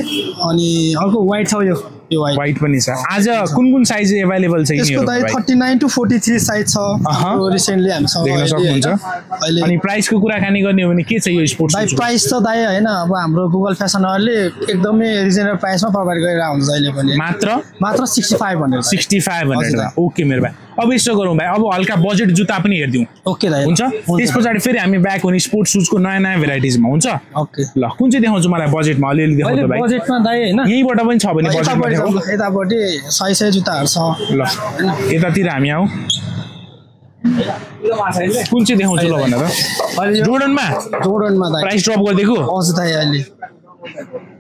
अनि अर्को व्हाइट छ यो यो व्हाइट पनि छ आज कुन कुन साइज अवेलेबल छ यसको दाइ thirty-nine to forty-three साइज छ यो रिसेन्टली हामीसँग देख्न सक्नुहुन्छ अहिले अनि प्राइसको कुराकानी गर्ने हो भने के छ यो स्पोर्ट्स दाइ प्राइस त दाइ हैन अब हाम्रो गुगल फ्यासनहरुले एकदमै रिजनेबल प्राइसमा प्रोवाइड गरिरा हुन्छ अहिले पनि मात्र मात्र sixty-five hundred sixty-five hundred okay मेरो भाइ अब यसो गरौँ भाइ अब हल्का बजेट जुत्ता पनि हेर्दिउँ ओके दाइ हुन्छ त्यसपछि फेरि हामी ब्याक हुने स्पोर्ट्स शूज को नयाँ नयाँ भेराइटीजमा हुन्छ ओके ल कुन चाहिँ देखाउँछु मलाई बजेटमा अलि अलि देखाउँछु भाइ बजेटमा दाइ हैन यहीबाट पनि छ भने बजेटमा यतापटि सही सही जुत्ताहरु छ ल हैन यतातिर हामी आऊ कुन चाहिँ देखाउँछु ल भनेर जोर्डनमा जोर्डनमा दाइ प्राइस ड्रप गर्दिएको हजुर दाइ अहिले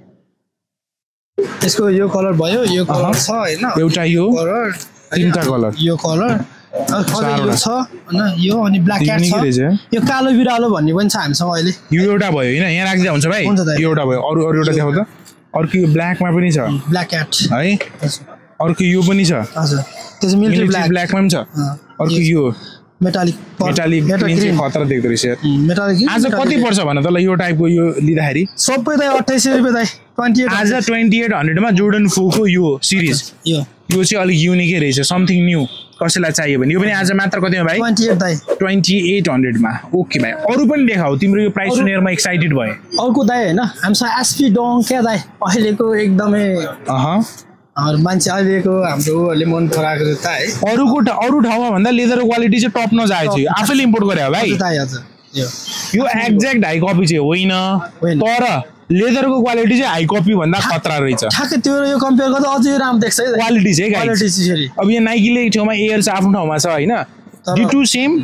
यसको यो कलर भयो यो कलर छ हैन एउटा यो कलर तीनटा कलर यो कलर यो छ हैन यो अनि ब्ल्याक क्याट छ यो कालो बिरालो भन्ने पनि छ हामीसँग अहिले यो एउटा भयो हैन यहाँ राख्दै हुन्छ भाइ यो एउटा भयो अरु अरु एउटा देखाउ त अर्को यो ब्ल्याक मा पनि छ ब्ल्याक क्याट है अर्को यो पनि छ हजुर त्यो चाहिँ मिलिट्री ब्ल्याक मा पनि छ अर्को यो मेटालिक मेटालिक ग्रीन खतरा देख्दै रहेछ यार मेटालिक आज कति पर्छ भन त ल यो टाइपको यो लिदाखेरि सबै दाइ अट्ठाइस सय रुपैयाँ दाइ twenty-eight आज twenty-eight hundred मा जोर्डन four को यो सिरीज यो यो चाहिँ अलि युनिक रहेछ समथिङ न्यू कसैलाई चाहियो भने यो पनि आज मात्र कतिमा भाइ twenty-eight दाइ twenty-eight hundred मा ओके भाइ अरु पनि देखाऊ तिम्रो यो प्राइस सुनेर म एक्साइटेड भए अर्को दाइ हैन हामीसँग एसपी डङ के दाइ अहिलेको एकदमै अह हाम्रो मान्छे अहिलेको हाम्रोहरूले मन पराएको जुत्ता है अरुको अरु ठाउँमा भन्दा लेदर क्वालिटी चाहिँ टप नजाएको थियो आफैले इम्पोर्ट गरे हो भाइ जुत्ता हजुर यो यो एक्ज्याक्ट हाई कपी चाहिँ होइन तर लेदरको क्वालिटी चाहिँ हाई कपी भन्दा खतरा रहेछ ठ्याक्कै त्यो यो कम्पेयर गर्दा अझै राम्रो देख्छ है क्वालिटी चाहिँ गाइस क्वालिटी चाहिँ अब यो नाइकीले ठाउँमा एयर छ आफ्नो ठाउँमा छ हैन डी टू सेम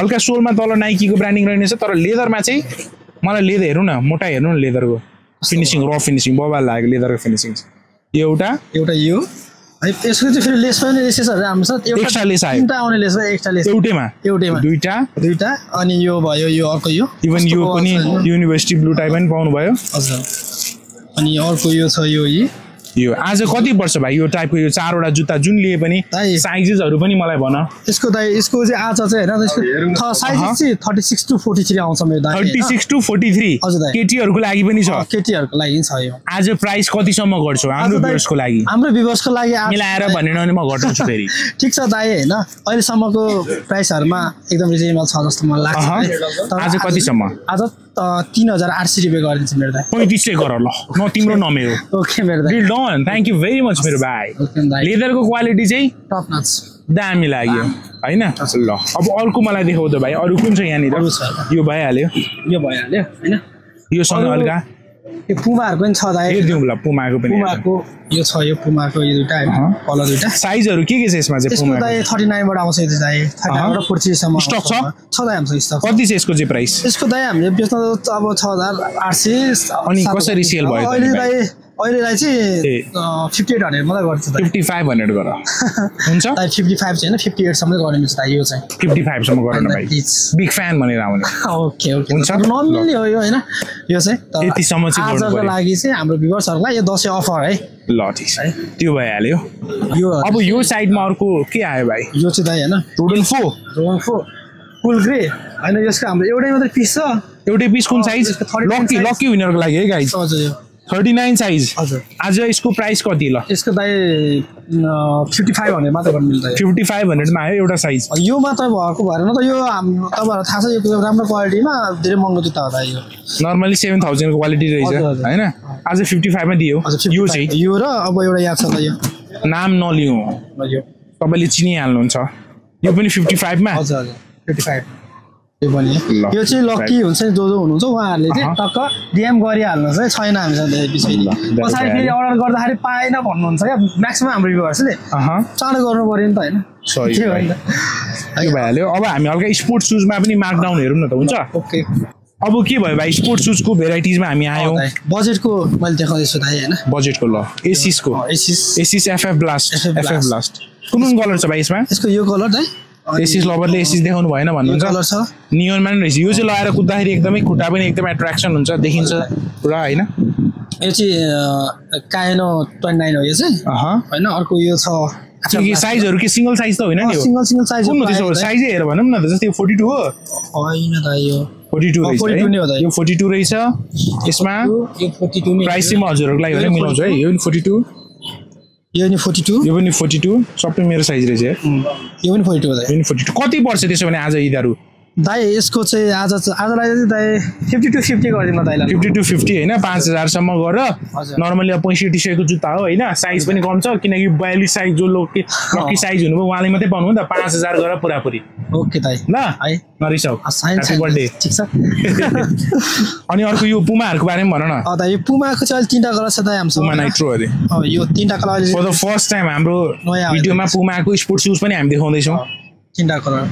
हल्का सोलमा तल नाइकीको ब्रान्डिङ रहनेछ तर लेदरमा चाहिँ मलाई लेदर हेर्नु न मोटा हेर्नु न लेदरको फिनिशिङ र फिनिशिङ बबाल लाग्यो लेदरको फिनिशिङ एउटा एउटा यो है त्यसको चाहिँ फेरि लेस पनि लेसेसहरु हाम्रो छ एउटा लेस आयो तीनटा आउने लेस एक्स्ट्रा लेस एउटैमा एउटैमा दुईटा दुईटा अनि यो भयो यो अर्को यो इभन यो पनि युनिभर्सिटी ब्लू टाइप पनि पाउनु भयो हजुर अनि अर्को यो छ यो यी यो आज कति पर्छ भाइ यो टाइपको यो चारवटा जुत्ता जुन लिए पनि साइजेसहरु पनि मलाई भन यसको दाइ यसको चाहिँ आज चाहिँ हैन यसको साइज चाहिँ thirty-six to forty-three आउँछ मेरो दाइ thirty-six to forty-three केटीहरुको लागि पनि छ केटीहरुको लागि छ यो आज प्राइस कति सम्म गर्छौ हाम्रो व्यूअर्सको लागि हाम्रो व्यूअर्सको लागि मिलाएर भन्नेन भने म घटाउँछु फेरि ठीक छ दाइ हैन अहिले सम्मको प्राइसहरुमा एकदम रिजनेबल छ जस्तो मलाई लाग्छ आज कति सम्म आज thirty-eight hundred रुपैयाँ गरिदिन्छु मेरो दाइ पैँतिस सय गर ल न तिम्रो न मेरो ओके मेरो दाइ deal done thank you very much मेरो भाइ लेदरको क्वालिटी चाहिँ टप नच दामी लाग्यो हैन ल अब अर्को मलाई देखाउ त भाइ अरु कुन छ यहाँ नि यो भइहाल्यो यो भइहाल्यो हैन यो सँग हल्का यो पुमाहरुको पनि छ दाइ, हेर्दिउँ ल पुमाको पनि, पुमाको यो छ, यो पुमाको यो दुटा हैन कलर दुटा, साइजहरु के के छ यसमा चाहिँ पुमाको? यसको दाइ उनन्चास बाट आउँछ, यो दाइ उनन्चास बाट चालीस सम्म स्टक छ छ दाइ हाम्रो स्टक। कति छ यसको चाहिँ प्राइस? यसको दाइ हामीले बेच्न अब छ हजार आठ सय। अनि कसरी सेल भयो अहिले दाइ? अहिले दाइ चाहिँ पचपन्न सय मात्र गर्छ दाइ, पचपन्न सय गर हुन्छ दाइ, पचपन्न छैन अठपन्न सम्म गर्ने मिस दाइ, यो चाहिँ पचपन्न सम्म गर्न भाइ, बिग फ्यान भनेर आउने। ओके ओके हुन्छ, नर्मली हो यो हैन, यो चाहिँ यति सम्म चाहिँ गर्नु पर्यो। आजको लागि चाहिँ हाम्रो भ्युअर्सहरुलाई यो दसैँ अफर है ल, ठीक छ त्यो भइहाल्यो। यो अब यो साइडमा अर्को के आयो भाइ? यो चाहिँ दाइ हैन Jordan चार, Jordan चार कुल ग्रे हैन, यसको हाम्रो एउटै मात्र पिस छ, एउटै पिस। कुन साइज? लकी लकी विनरको लागि है गाइस, हजुर यो उनन्चास साइज। हजुर आज यसको प्राइस कति ल? यसको दाइ पचपन्न सय मात्र गर्न मिल्छ, पचपन्न सय मा आयो एउटा साइज। यो मात्र भएको भएर न त यो तपाईहरु थाहा छ, यो राम्रो क्वालिटीमा धेरै महँगो जुत्ता हो दाइ, यो नर्मली सात हजार को क्वालिटी रहेछ हैन, आज पचपन्न मा दियो। यो चाहिँ यो र अब एउटा याद छ त, यो नाम नलिऊ यो तपाईले चिनिहाल्नु हुन्छ, यो पनि पचपन्न मा। हजुर हजुर पचपन्न यो पनि यो चाहिँ लकी हुन्छ नि, जो जो हुनुहुन्छ उहाँहरूले चाहिँ टक्क डिएम गरिहाल्नुहोस् है, छैन हामीसँग धेरै विषय पछाडि फेरि अर्डर गर्दाखेरि पाएन भन्नुहुन्छ क्या म्याक्सिमम हाम्रो भ्युअर्सले, चाँडो गर्नु पऱ्यो नि त हैन। सही के हो नि त भइहाल्यो। अब हामी हल्का स्पोर्ट्स सुजमा पनि मार्कडाउन हेरौँ न त, हुन्छ? ओके अब के भयो भाइ स्पोर्ट्स सुजको भेराइटिजमा हामी आयौँ। बजेटको मैले देखाउँदैछु दाइ हैन, बजेटको ल एसिसको एसिस एसिस एफएफ ब्लास्ट, एफएफ ब्लास्ट कुन कुन कलर छ भाइ यसमा? यसको यो कलर दाइ एसिस लभरले एसिस देखाउनु भएन भन्नुहुन्छ, कलर छ नियन मान रहेछ। यो चाहिँ लगाएर कुद्दाखेरि एकदमै खुट्टा पनि एकदम एट्र्याक्सन हुन्छ, देखिन्छ पुरा हैन। यो चाहिँ कायनो उनन्चास हो यो चाहिँ हैन। अर्को यो छ के साइजहरु के सिंगल साइज त होइन नि, यो सिंगल सिंगल साइज हो त्यसको साइज हेर भनौं न त, जस्तै यो बयालीस हो हैन त, यो बयालीस रहेछ, बयालीस नै हो त, यो बयालीस रहेछ। यसमा यो बयालीस नै प्राइस चाहिँ म हजुरहरुको लागि होइन मिलाउँछु है, यो पनि बयालीस, यो पनि बयालीस, यो पनि बयालीस, सबै मेरो साइज रहेछ है, यो पनि बयालीस हो दाइ, यो पनि बयालीस। कति पर्छ त्यसो भने आज यिनीहरु दाइ? यसको चाहिँ आज आजलाई चाहिँ दाइ बावन सय पचास गरिदिनु दाइलाई, बावन सय पचास हैन, पाँच हजार सम्म गर। नर्मली अब पैँसठी सय को जुत्ता हो हैन, साइज पनि कम छ किनकि बयालीस साइज जो लकी लकी साइज हुनु भयो उहाँले मात्रै पाउनु नि त, पाँच हजार गर पुरापुरी। ओके दाइ ल है, नरिसाउ, ह्यापी बर्थडे, ठीक छ। अनि अर्को यो पुमाहरुको बारेमा भन न। अ दाइ यो पुमाको चाहिँ अहिले तीनटा कलर छ दाइ हाम्रो, पुमा नाइट्रो अरे, अ यो तीनटा कलर अहिले फर द फर्स्ट टाइम हाम्रो भिडियोमा पुमाको स्पोर्ट्स सुज पनि हामी देखाउँदै छौँ, तीनटा कलर।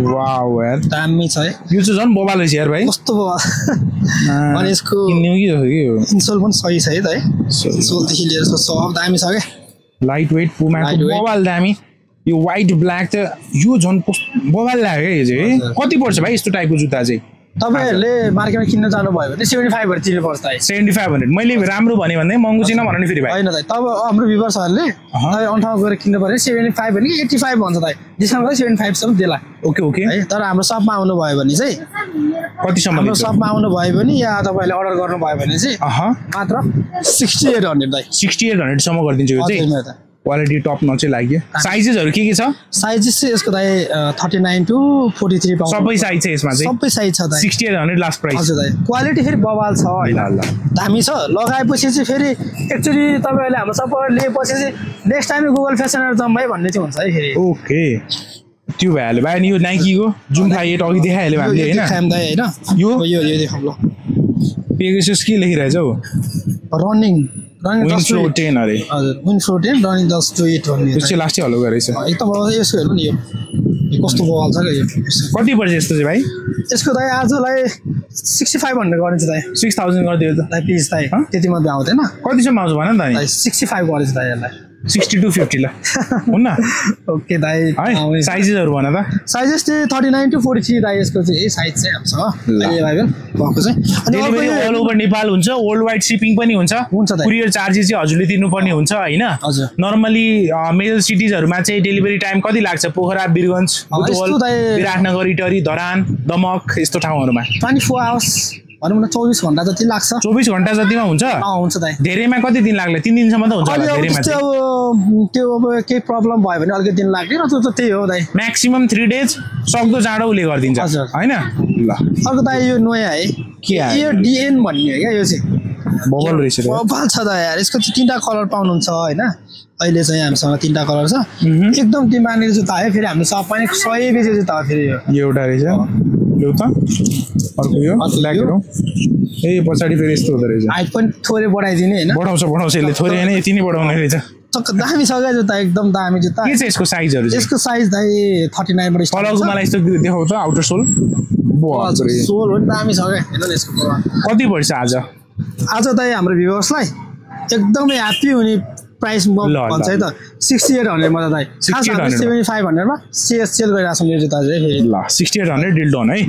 वाउ यार दामी छ है, यो चाहिँ झन् बबाल रहेछ यार भाइ, कस्तो बबाल। अनि यसको किन्नु कि हो कि इन्सोल पनि सही छ है दाइ, इन्सोल देखि लिएर सब दामी छ के, लाइट वेट पुमाको बबाल दामी। यो व्हाइट ब्ल्याक त यो झन् बबाल लाग्यो है, यो चाहिँ कति पर्छ भाइ यस्तो टाइपको जुत्ता चाहिँ? तपाईहरुले मार्केटमा किन्न जानु भयो भने पचहत्तर हरु तिर्नु पर्छ दाइ, पचहत्तर सय। मैले राम्रो भने भन्दै महँगो छैन भन्नु नि फेरि भाइ, हैन दाइ तब हाम्रो भ्युअर्सहरुले अन्ठाउन्न गएर किन्नु पर्यो पचहत्तर भने कि पचासी भन्छ दाइ, डिस्काउन्ट गरे पचहत्तर सम्म देला। ओके ओके है, तर हाम्रो शपमा आउनु भयो भने चाहिँ कति सम्म? हाम्रो शपमा आउनु भयो भने या तपाईहरुले अर्डर गर्नु भयो भने चाहिँ अह मात्र अठसट्ठी सय दाइ, अठसट्ठी सय सम्म गरिदिन्छु। यो चाहिँ क्वालिटी टप नच लाग्यो। साइजेसहरु के के छ? साइजेस चाहिँ यसको दाइ उनतालीस टु तैंतालीस पाउन्ड सबै साइज छ यसमा चाहिँ, सबै साइज छ दाइ, साठ हजार लास्ट प्राइस। हजुर दाइ क्वालिटी फेरि बवाल छ हैन, दामी छ। लगाएपछि चाहिँ फेरि एक्चुअली तपाईहरुले हाम्रो सबै लिएपछि चाहिँ next time गुगल फेसन वेयर जम्मै भन्ने चाहिँ हुन्छ है फेरि। ओके त्यो भइहाल्यो भाइ। अनि यो नाइकीको जुम फाइट अघि देखाइहाल्यो हामीले हैन, देखायम दाइ हैन। यो यो यो देखाउँ ल, पेगेसस के लेखिरहेछ हौ? रनिङ रनिङ दस दस अरे, हजुर दस दस रनिङ दस अठार भन्ने यो चाहिँ लास्टै हलो गरेछ एकदम। यसको हेर्नु नि, यो यो कस्तो बवाल छ के, यो कति पर्छ यस्तो चाहिँ भाइ? यसको दाइ आजलाई पैंसठी सय गरिन्छ दाइ, छह हजार गरिदियो त दाइ प्लिज दाइ, त्यति मात्र आउँदैन। कतिसम्म आउँछ भन न दाइ? पैंसठी गरिन्छ दाइ यसलाई, बासठी पचास ल हुन। ओके दाइ साइजहरु भन त? साइजेस चाहिँ उनतालीस टु तैंतालीस दाइ, यसको चाहिँ ए साइज चाहिँ हाम्रो अहिले भाइबल भएको चाहिँ। अनि अर्को अल ओभर नेपाल हुन्छ, वर्ल्ड वाइड शिपिङ पनि हुन्छ, कुरियर चार्जेस चाहिँ हजुरले तिर्नुपर्ने हुन्छ हैन। नर्मली मेजर सिटीजहरुमा चाहिँ डेलिभरी टाइम कति लाग्छ? पोखरा, बिरगन्ज, बिराटनगर, इटहरी, धरान, दमक यस्तो ठाउँहरुमा चौबिस आवर्स भनौँ न, चौबिस घण्टा जति लाग्छ, चौबिस घण्टा जतिमा हुन्छ हुन्छ दाइ। धेरैमा कति दिन लाग्ला? तीन दिनसम्म त हुन्छ होला धेरैमा चाहिँ। अब त्यो अब केही प्रब्लम भयो भने अलिकति दिन लाग्दैन, त्यो त त्यही हो दाइ, म्याक्सिमम थ्री डेज सक्दो जाडो उले गरिदिन्छ हैन। ल अर्को दाइ यो नयाँ है के आयो? यो डिएन भन्ने हो क्या, यो चाहिँ बबल रहेछ, बबल छ दाइ यार। यसको चाहिँ तीनटा कलर पाउनुहुन्छ हैन, अहिले चाहिँ हामीसँग तीनटा कलर छ, एकदम डिमान्डेड जुत्ता आयो। फेरि हाम्रो सबैले सय बेसी जुत्ता हो फेरि, यो एउटा रहेछ जूता और यो लाग गयो ए पछाडी फेरि यस्तो हुँदै रहेछ। आइ पनि थोरै बढाइदिने हैन, बढाउँछ बढाउँछ यसले थोरै हैन, यति नै बढाउने रहेछ। तक दामी सगा जुत्ता, एकदम दामी जुत्ता। के छ यसको साइजहरु? यसको साइज दाइ उनन्चास बाट स्टार्ट छ। मलाई यस्तो देखाउ त आउटर सोल बहोत सोल हो, दामी सगा हैन यसको कुरा। कति पर्छ आज? आज दाइ हाम्रो व्यूअर्सलाई एकदमै ह्यापी हुने प्राइस म भन्छ है त अठसट्ठी सय म दाइ सात हजार सात सय पचहत्तर मा सेल सेल गरिराछ मेरो जुत्ता चाहिँ। ल अठसट्ठी सय डिल डन है।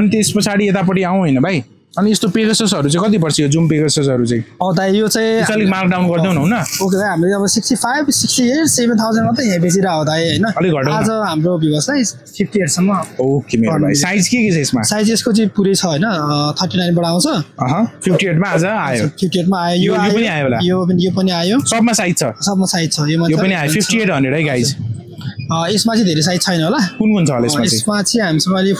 अनि त्यस पछाडी यतापट्टि आउँ हैन भाइ। अनि यस्तो पेगाससहरु चाहिँ कति पर्छ? यो जुम पेगाससहरु चाहिँ अ दाइ यो चाहिँ अलिक मार्कडाउन गर्दैनौ न? ओके दाइ, हामीले अब पैंसठ अठसट्ठी सात हजार मात्र यहाँ बेचिरा हो दाइ हैन। आज हाम्रो व्यूअर्सलाई अठसट्ठी सम्म। ओके मेरो भाइ, साइज के के छ यसमा? साइज यसको चाहिँ पुरै छ हैन, उनन्चास बाट आउँछ। अह अठसट्ठी मा आज आयो, अठसट्ठी मा आयो, यो पनि आयो होला, यो पनि यो पनि आयो। सबमा साइज छ, सबमा साइज छ। यो पनि आयो अठसट्ठी सय है गाइस। अ यसमा चाहिँ धेरै साइज छैन होला, कुन कुन छ होला यसमा? यसमा चाहिँ हामीसँग अलि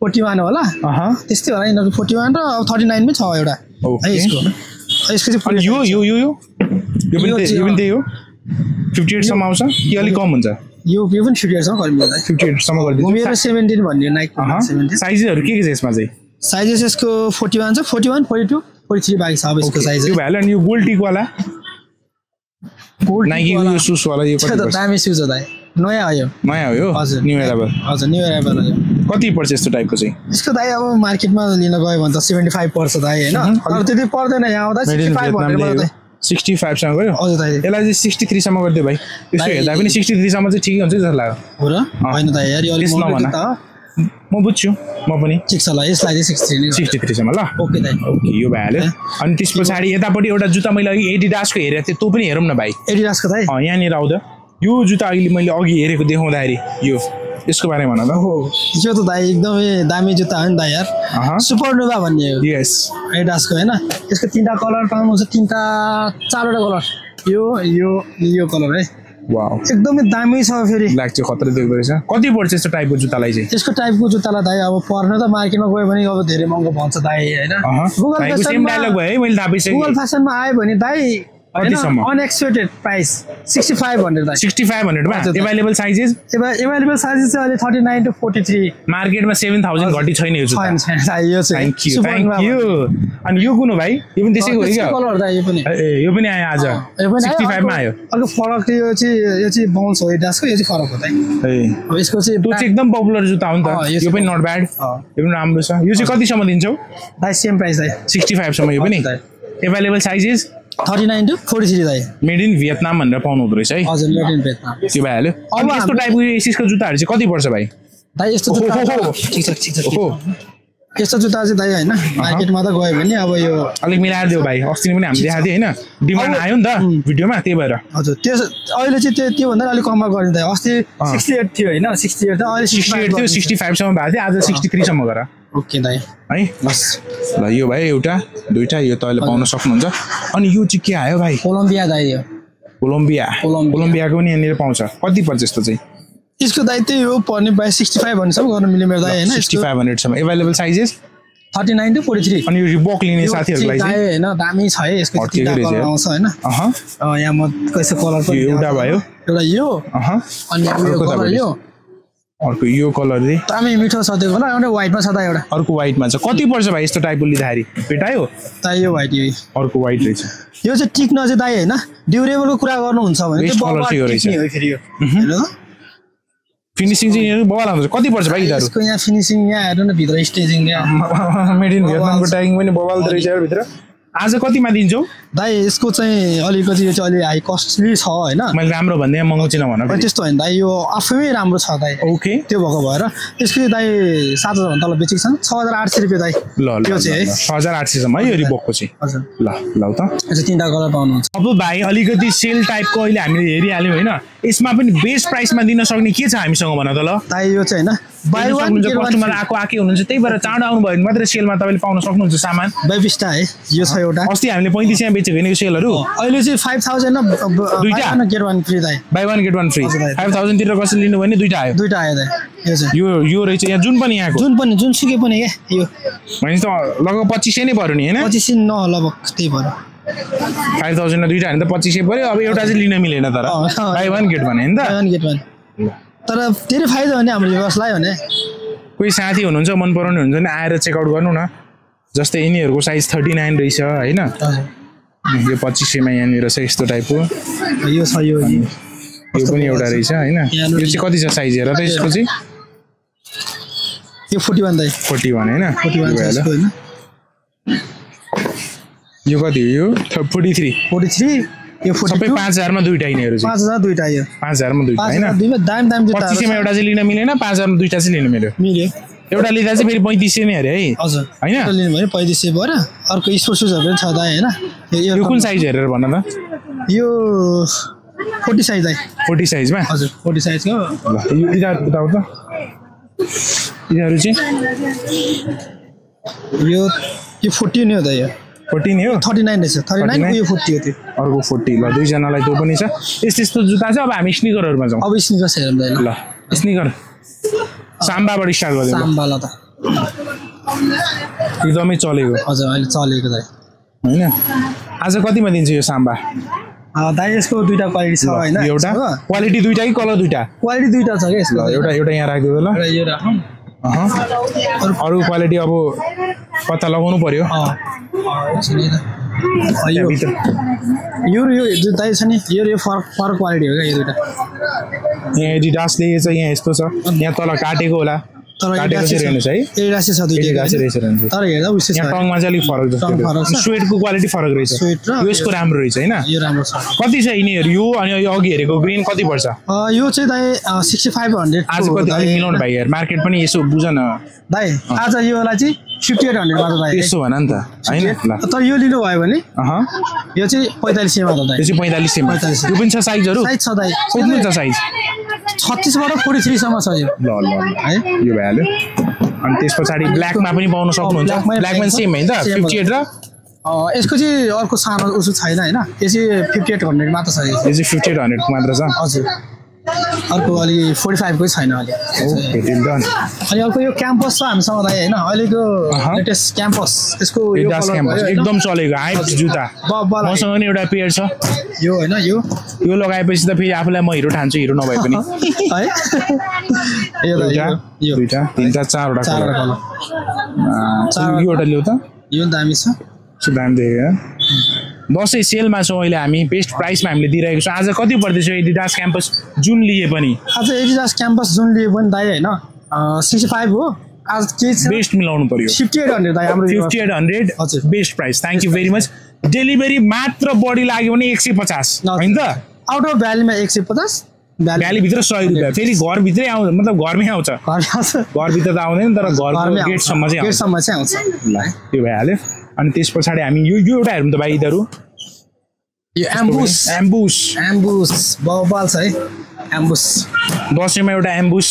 चालीस रहेछ नि, इकतालीस होला। अह त्यस्तै होला यिनीहरु, इकतालीस र उनन्चास मै छ एउटा है यसको। यसको चाहिँ यो यो यो यो यो पनि यो पनि त्यही हो, अठसट्ठी सम्म आउँछ कि अलि कम हुन्छ? यो यो पनि अठसट्ठी सम्म गर्दिनु होला, अठसट्ठी सम्म गर्दिनु। मेरो सत्रह भन्ने नाइक सत्रह। साइजहरु के के छ यसमा चाहिँ? साइजेस यसको इकतालीस छ, इकतालीस बयालीस तैंतालीस बाकी सब यसको साइज है। यो भ्याल अनि यो गोल्ड टिक वाला गोल्ड नाइकी यो शूज वाला यो कति पर्छ? दामी शूज हो दाइ, नयाँ आयो, नयाँ आयो न्यू एराइभल। हजुर न्यू एराइभल आयो। कति पर्छ यस्तो टाइपको चाहिँ? यसको दाइ अब मार्केटमा लिन गयो भने त पचहत्तर पर्छ दाइ हैन, तर त्यति पर्दैन। यहाँ आउँदा पैंसठ भनेर दाइ पैंसठ सम्म गयो। हजुर दाइ यसलाई चाहिँ पैंसठ सम्म गर्दियो भाइ। यसो हेर्दा पनि पैंसठ सम्म चाहिँ ठिकै हुन्छ जस्तो लाग्यो। हो र हैन दाइ यार, यो अलि महँगो त म बुझ्छु, म पनि ठिक छ ल। यसलाई चाहिँ पैंसठ सम्म ल। ओके दाइ, ओके यो भइहाल्यो। अनि त्यसपछि यतापट्टि एउटा जुत्ता मैले अघि एडिडासको हेरेको थिएँ, त्यो पनि हेरौँ न भाइ। एडिडासको दाइ अँ यहाँनिर आउँदा यो जुत्ता अहिले मैले अघि हेरेको देखाउँदाखेरि यो यसको बारेमा भन त। यो त दाइ एकदमै दामी जुत्ता हो नि दाइ यार, सुपरनोभा भन्ने हो। यस एडिडासको हैन। यसको तीनटा कलर पाउनुहुन्छ, तीनटा चारवटा कलर। यो यो यो कलर है। वाउ एकदमै दामी छ। फेरि लाग्छ खतरा देख्दो रहेछ। कति पर्छ यस्तो टाइपको जुत्तालाई चाहिँ? यसको टाइपको जुत्तालाई दाइ अब पर्न त मार्केटमा गयो भने अब धेरै महँगो भन्छ दाइ हैन। गुगल सेम डायलग भयो है, मैले थाहा गुगल फ्याशनमा आयो भने दाइ अनएक्सपेक्टेड प्राइस पैंसठ सय पैंसठ सय मा। अवेलेबल साइजेस अवेलेबल साइजेस चाहिँ अहिले उनतालीस टु तैंतालीस। मार्केटमा सात हजार घटी छैन यो जुत्ता। Thank you thank you. अनि यो कुन हो भाइ? यो पनि त्यसैको हो क्या कलर दाइ? यो पनि ए यो पनि आयो आज पैंसठ सय मा आयो। अलि फरक यो चाहिँ यो चाहिँ बाउन्स हो एडिडासको, यो चाहिँ फरक हो दाइ है। अब यसको चाहिँ त्यो चाहिँ एकदम पपुलर जुत्ता हो नि त। यो पनि नट ब्याड, यो पनि राम्रो छ। यो चाहिँ कति सम्म दिन्छौ दाइ? सेम प्राइस दाइ पैंसठ सय सम्म। यो पनि अवेलेबल साइजेस उनतालीस टु तैंतालीस दाइ। मेड इन भियतनाम भनेर पाउनु हुँदो रहेछ है। हजुर मेड इन भियतनाम। त्यो भइहाल्यो। अब यस्तो टाइपको एसिसको जुत्ताहरु चाहिँ कति पर्छ भाइ? दाइ यस्तो जुत्ता ठीक छ ठीक छ। यस्तो जुत्ता चाहिँ दाइ हैन मार्केटमा त गयो भने अब यो अलिक मिलाएर दियो भाइ। अस्ति पनि हामीले देखाथे हैन, डिमान्ड आयो नि त भिडियोमा, त्यही भएर। हजुर त्यो अहिले चाहिँ त्यो त्यो भन्दा अलिक कममा गरिदिन दाइ। अस्ति अठसट्ठी थियो हैन, अठसट्ठी त अहिले अठसट्ठी थियो, पैंसठ सम्म भएको थियो, आज पैंसठ सम्म गरा। ओके दाइ है बस ल। यो भाइ एउटा दुईटा यो तैले पाउन सक्नुहुन्छ। अनि यो चाहिँ के आयो भाइ? कोलम्बिया दाइ। यो कोलम्बिया कोलम्बियाको नि यहाँनिर पाउँछ। कति पर्छ यस्तो चाहिँ? यसको दाइ त्यही हो पर्ने प्राइस पैंसठ सय सब गर्न मिल्यो मेरो दाइ हैन। पैंसठ सय सम्म। अवेलेबल साइजेस उनतालीस टु तैंतालीस। अनि यो रिबोक लिने साथीहरुलाई चाहिँ दाइ हैन दामी छ है। यसको तीन कलर आउँछ हैन। अह यहाँ म कसै कलर पनि एउटा भयो एउटा यो। अह अनि यो कलर यो अर्को यो कलर दे तामै मिठो छ त्यो होला। एउटा व्हाइटमा छ त एउटा, अर्को व्हाइटमा छ। कति पर्छ भाइ यस्तो टाइपको लिदाखेरि? भेटायो दाइ यो व्हाइट, यो अर्को व्हाइट रहेछ। यो चाहिँ टिक्न चाहिँ दाइ हैन ड्युरेबलको कुरा गर्नुहुन्छ भने त्यो बबल टिक्ने हो। फेरि यो हैन फिनिशिङ चाहिँ यो बबल हुन्छ। कति पर्छ भाइ दाइ यसको? यहाँ फिनिशिङ यहाँ हेर्नु न, भित्र स्टेजिङ यहाँ मेड इन भियतनामको ट्यागिङ पनि बबल रहेछ यार भित्र। आज कतिमा दिन्छौ दाइ यसको चाहिँ? अलिकति यो चाहिँ अलि हाई कस्टली छ हैन। मैले राम्रो भन्दै महँगो छैन भनेर त्यस्तो हैन दाइ, यो आफैमै राम्रो छ दाइ। ओके त्यो भएको भएर यसको दाइ सात हजार भन्दा तल बेचिक छन्, छ हजार आठ सय रुपैयाँ दाइ। ल ल यो चाहिँ छ हजार आठ सय सम्म है यो रिबोकको चाहिँ। हजुर ल ल त यो तीनटा कलर पाउनुहुन्छ। अब भाइ अलिकति सेल टाइपको अहिले हामीले हेरिहाल्यौ हैन। यसमा पनि बेस्ट प्राइसमा दिन सक्ने के छ हामीसँग भन त ल दाइ? यो चाहिँ हैन buy one get one customer आको आके हुनुहुन्छ, त्यही भएर चाँडो आउनु भयो भने मात्र सेलमा तपाईले पाउन सक्नुहुन्छ सामान। बेबिस्टा है यो छ एउटा। अस्ति हामीले पैंतिस मा बेचेको नि यो सेलहरु। अहिले चाहिँ पाँच हजार मा दुईटा गेट वान फ्री दाइ, buy one get one free. पाँच हजार तिरेर कसरी लिनु भने दुईटा आयो, दुईटा आयो दाइ। यो चाहिँ यो यो रहेछ यहाँ जुन पनि यहाँको जुन पनि जुन सुके पनि के यो भनिन्छ लगभग पच्चीस सय नै पर्यो नि हैन। पच्चीस सय न लगभग त्यही पर्यो। पाँच हजार मा दुईटा हैन त पच्चीस सय पर्यो। अब एउटा चाहिँ लिन मिलेन तर बाइ वान गेट वान हैन त। बाइ वान गेट वान तर धेरै फाइदा हो नि हाम्रो युवासलाई भने। कोही साथी हुनुहुन्छ मन पराउने हुन्छ नि आएर चेक आउट गर्नु न। जस्तै यिनीहरुको साइज उनन्चास रहेछ हैन, यो पच्चीस सय मा यहाँनिर छ यस्तो टाइपको, यो छ यो यो पनि एउटा रहेछ हैन। यो चाहिँ कति छ साइज हेर त यसको चाहिँ, यो इकतालीस दाइ इकतालीस हैन इकतालीस हैन। यो कति हो यो तैंतालीस तैंतालीस यो सबै पाँच हजार मा दुईटा यिनीहरु चाहिँ पाँच हजार दुईटा, यो पाँच हजार मा दुईटा हैन। पाँच हजार मा दाम दाम जुत्ता पच्चीस सय मा एउटा चाहिँ लिन मिलेन, पाँच हजार मा दुईटा चाहिँ लिन मिल्यो मिल्यो। एउटा लिदा चाहिँ फेरि पैंतीस सय नै अरे है हजुर हैन, त्यो लिनु भने पैंतीस सय भयो। अर्को स्पोर्ट्स सुज पनि छ दाइ हैन। यो कुन साइज हेरेर भन्न त, यो चालीस साइज दाइ चालीस साइज मा हजुर चालीस साइज हो। यो इजार बताउ त, इजारु चाहिँ यो यो चालीस नै हो दाइ, यो चालीस हो उनतालीस रहेछ उनतालीस, यो चालीस हो त्यो अर्को चालीस। ल दुई जनालाई त्यो पनि छ। यस्तो यस्तो जुत्ता छ। अब हामी स्निकरहरुमा जाऊ, अब स्निकर्स हेरौँ दाइ। ल स्निकर साम्बाबाट स्टार्ट गर्दियौ, साम्बा ल त एकदमै चलेको हजुर अहिले चलेको दाइ हैन। आज कतिमा दिन्छ यो साम्बा दाइ? यसको दुईटा क्वालिटी छ हैन, एउटा क्वालिटी दुईटा कि कलर दुईटा? क्वालिटी दुईटा छ के यसको, एउटा एउटा यहाँ राखिदियो ल, यो राखौँ अह अरु क्वालिटी अब पत्ता लगाउनु पर्यो। यो यो जुत्ता छ नि यो यो फर फर क्वालिटी हो क्या यो दुईटा। यहाँ एडिडासले यो चाहिँ यहाँ यस्तो छ, यहाँ तल काटेको होला तर एडिडास रहेन छ है, एडिडास छ दुईटा एडिडास रहेछ तर हेर्दा उस्तै छ। यहाँ टङमा चाहिँ अलि फरक छ, स्वेटको क्वालिटी फरक रहेछ, यो यसको राम्रो रहेछ हैन। यो राम्रो छ। कति छ यिनीहरु यो अनि अघि हेरेको ग्रीन कति पर्छ? यो चाहिँ दाइ पैंसठ सय। आज कति अलि मिलाउनु भाइ यार, मार्केट पनि यसो बुझन दाइ। आज योला चाहिँ अठहत्तर सय मा दाइ, यसो भन नि त हैन। तर यो लिनु भयो भने अह यो चाहिँ पैंतालीस सय मा दाइ, यो चाहिँ पैंतालीस सय मा। यो पनि छ साइजहरु, साइज छ दाइ कुन छ साइज? छत्तीस बाट पैंतालीस सम्म छ यो। ल ल है यो भइहाल्यो। अनि त्यसपछि ब्ल्याक मा पनि पाउन सक्नुहुन्छ, ब्ल्याक मा सेम हैन त अठहत्तर र यसको चाहिँ अर्को सानो उसो छैन हैन। यो चाहिँ अठहत्तर सय मात्र छ, यो चाहिँ अठहत्तर सय मात्र छ हजुर। अर्को अलि पैंतालीस कै छैन अलि। Okay deal done. अनि अर्को यो क्याम्पस छ हामीसँग दाइ हैन, अहिलेको लेटेस्ट क्याम्पस। यसको यो कलर एकदम चलेको हाइप जुत्ता। मसँग पनि एउटा पेयर छ यो हैन। यो यो लगाएपछि त फेरि आफुलाई म हिरो ठान्छु, हिरो नभए पनि है। यो दुईटा यो दुईटा तीनटा चारवटा कलर चार योटा लियो त, यो दामी छ सु दाम देखेँ। दसैँ सेलमा छौँ अहिले हामी, बेस्ट प्राइसमा हामीले दिइरहेको छौँ। आज कति पर्दैछ एडिडास क्याम्पस जुन लिए पनि? आज एडिडास क्याम्पस जुन लिए पनि दाइ हैन पैंसठ हो। आज के छ बेस्ट मिलाउनु पर्यो अठहत्तर सय दाइ हाम्रो अठहत्तर सय हजुर best price. Thank you very much. Delivery मात्र बडी लाग्यो भने एक सय पचास हैन त, आउट अफ भ्यालीमा एक सय पचास, भ्याली भित्र सय रुपैयाँ। फेरि घर भित्रै आउँछ मतलब घरमै आउँछ, घर भित्र त आउँदैन तर घरको गेटसम्म चाहिँ गेटसम्म चाहिँ आउँछ। ल त्यो भइहाल्यो। अनि त्यस पछाडी हामी यो यो एउटा हेरौँ त भाइ। इधरु यो एम्बुस एम्बुस एम्बुस बबल छ है। एम्बुस दसैँमा एउटा एम्बुस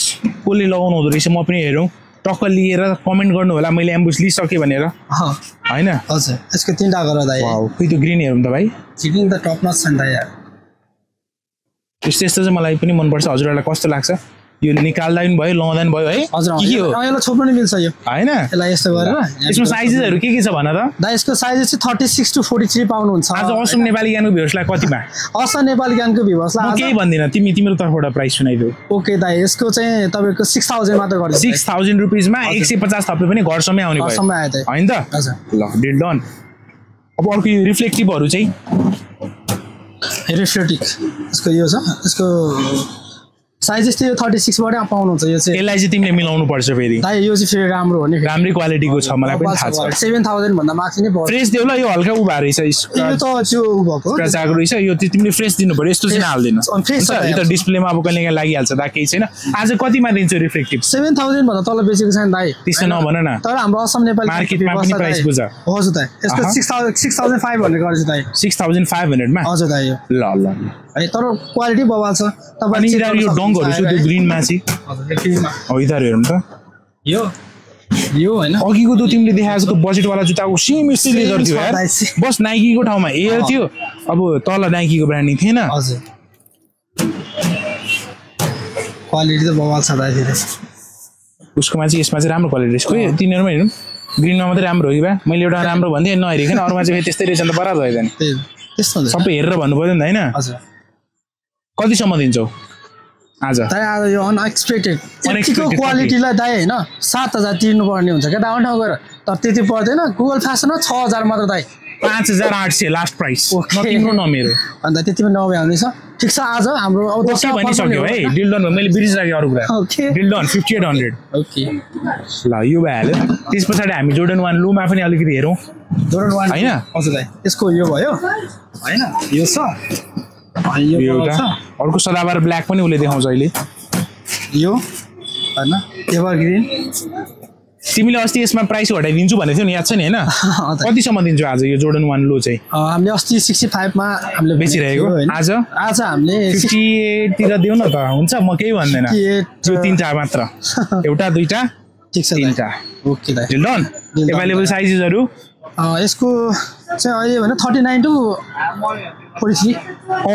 कसले लगाउनु हुँदो रहेछ म पनि हेरौँ, टक्क लिएर कमेन्ट गर्नु होला मैले एम्बुस लिइसकेँ भनेर हैन हजुर। यसको तीनटा गरेर दाइ वाउ। खै त्यो ग्रीन हेरौँ त भाइ, ग्रीन त टप नच छ नि दाइ यार। यस्तो यस्तो चाहिँ मलाई पनि मनपर्छ, हजुरहरूलाई कस्तो लाग्छ? यो निकाल्दा पनि भयो लाउँदा पनि भयो है हजुर। के हो यसलाई छोप्नु नि मिल्छ यो हैन, यसलाई यस्तो गरेर। यसको साइजहरु के के छ भन त दाइ? यसको साइज चाहिँ छत्तीस टु पैंतालीस पाउनुहुन्छ। आज असम नेपाली ज्ञानको भ्युअर्सलाई कतिमा? असम नेपाली ज्ञानको भ्युअर्सलाई म केही भन्दिन, तिमी तिम्रो तर्फबाट प्राइस सुनाइदेऊ। ओके दाइ यसको चाहिँ तपाईको छह हजार मात्र गर्छ, छह हजार रुपैयाँ मा एक सय पचास थप्यो पनि घरसम्मै आउने भयो, घरसम्मै आयो त हैन त हजुर। ल डिल डन। अब अर्को यो रिफ्लेक्टिभहरु चाहिँ रिफ्लेक्टिभ यसको यो छ, यसको साइज चाहिँ यो छत्तीस बाट पाउनुहुन्छ। यो चाहिँ यसलाई चाहिँ तिमीले मिलाउनु पर्छ फेरि दाइ, यो चाहिँ फेरि राम्रो हो नि, राम्रै क्वालिटीको छ मलाई पनि थाहा छ। सात हजार भन्दा माथि नै पर्छ। फ्रेश देउला यो हल्का उभा रहेछ, यो त त्यो उ भएको प्रजाको रहेछ, यो तिमीले फ्रेश दिनु पर्यो, यस्तो चाहिँ हाल्दिन फ्रेश छ। यो त डिस्प्लेमा अब कहिले कहिले लागिहाल्छ दा, केही छैन। आज कतिमा दिन्छु रिफ्लेक्टिभ? सात हजार भन्दा तल बेचेको छैन दाइ, त्यस्तो नभन न। तर हाम्रो असम नेपाली मार्केटमा पनि प्राइस बुझ हजुर दाइ। यसको छह हजार पाँच सय गर्छ दाइ, छह हजार पाँच सय मा हजुर दाइ। ल ल अनि तर क्वालिटी बवाल छ तपाईले। यिनीहरु यो डङहरु छ त्यो ग्रीन मा चाहिँ हजुर। यिनीहरु हेरौँ त यो यो हैन। अघिको त तिमीले देखाएको जस्तो बजेट वाला जुत्ताको सेम यस्तै लेदर थियो यार, बस नाइकीको ठाउँमा एयर थियो, अब तल नाइकीको ब्रान्डिङ थिएन हजुर। क्वालिटी त बवाल छ दाइ फेरि उसकोमा चाहिँ, यसमा चाहिँ राम्रो क्वालिटी रहेछ। खोइ तिनीहरुमा हेरौँ ग्रीनमा मात्रै राम्रो हो कि बा, मैले एउटा राम्रो भन्दै नहेरिकन अरुमा चाहिँ फेरि त्यस्तै रहेछ नि त, बराबर भयो नि त्यस्तो सबै हेरेर भन्नु पर्दैन हैन हजुर। कतिसम्म दिन्छौ? आज तर आज यो अनएक्सपेक्टेड यतिको क्वालिटीलाई दाइ हैन सात हजार तिर्नु पर्ने हुन्छ के डाउन गएर तर त्यति पर्दैन गुगल फ्यासनमा छ हजार मात्र दाइ पाँच हजार आठ सय लास्ट प्राइस नतिम्रो न मेरो अनि त्यतिमै नभए आउने छ ठीक छ आज हाम्रो अब दस भनि सक्यो है डिल डन मैले बिरिज राखे अरु कुरा डिल डन पचपन्न सय ओके ल यो भएले त्यसपछि हामी जोर्डन एक लूमा पनि अलिकति हेरौं जोर्डन एक हैन हजुर दाइ यसको यो भयो हैन यो छ अर्को सदाबार ब्ल्याक पनि उले देखाउँछ अहिले यो हैन एभरग्रीन तिमीले अस्ति यसमा प्राइस घटाइदिन्छु भनेथ्यौ नि याद छ नि हैन कति सम्म दिन्छु आज यो जोर्डन एक लो चाहिँ हामीले अस्ति पैंसठ मा हामीले बेचिरहेको आज आज हामीले अठसट्ठी तिर दिउ न त हुन्छ म केही भन्दैन यो तीनटा मात्र एउटा दुईटा ठीक छ तीनटा ओके दाइ डन अवेलेबल साइजहरु यसको चाहिँ अहिले भने उनन्चास to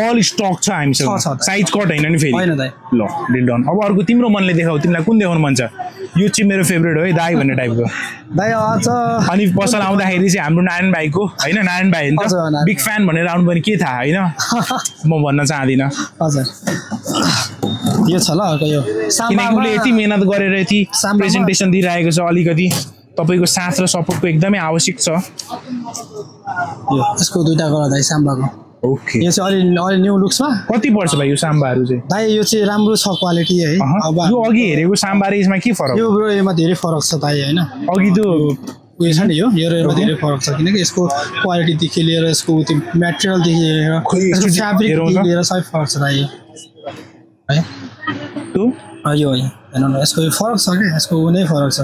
All stock time, sir. Size cut ain't any fail. I know that. Lo, did done. Ab aur ko timro man le dekha. Timla kun dekha man cha. You chhi mero favorite hoy. Dai banana type ko. Dai acha. Ani person aam da hairy se amro nine bike ko. I na nine bike. Acha. Big fan banana round bani kya tha. I na. Mo banana cha adi na. Acha. Ye chala kayo. Sambar ko le thi mehnat gaure rahi thi. Presentation di rahe ko so ali kati. तपाईको साथ र support को एकदमै आवश्यक छ यो यसको दुईटा कलर दाइ साम्बाको ओके यो चाहिँ अलि अलि न्यू लुक्स मा कति पर्छ भाइ यो साम्बाहरु चाहिँ दाइ यो चाहिँ राम्रो छ क्वालिटी है अब यो अघि हेरेको साम्बा र यसमा के फरक यो ब्रो यसमा धेरै फरक छ दाइ हैन अघि त उयो छ नि यो यो यसमा धेरै फरक छ किनकि यसको क्वालिटी देखि लिएर यसको त्यो मटेरियल देखि लिएर यसको फ्याब्रिक देखि लिएर सबै फरक छ दाइ है टु अयो हैन न यसको फरक छ के यसको उनै फरक छ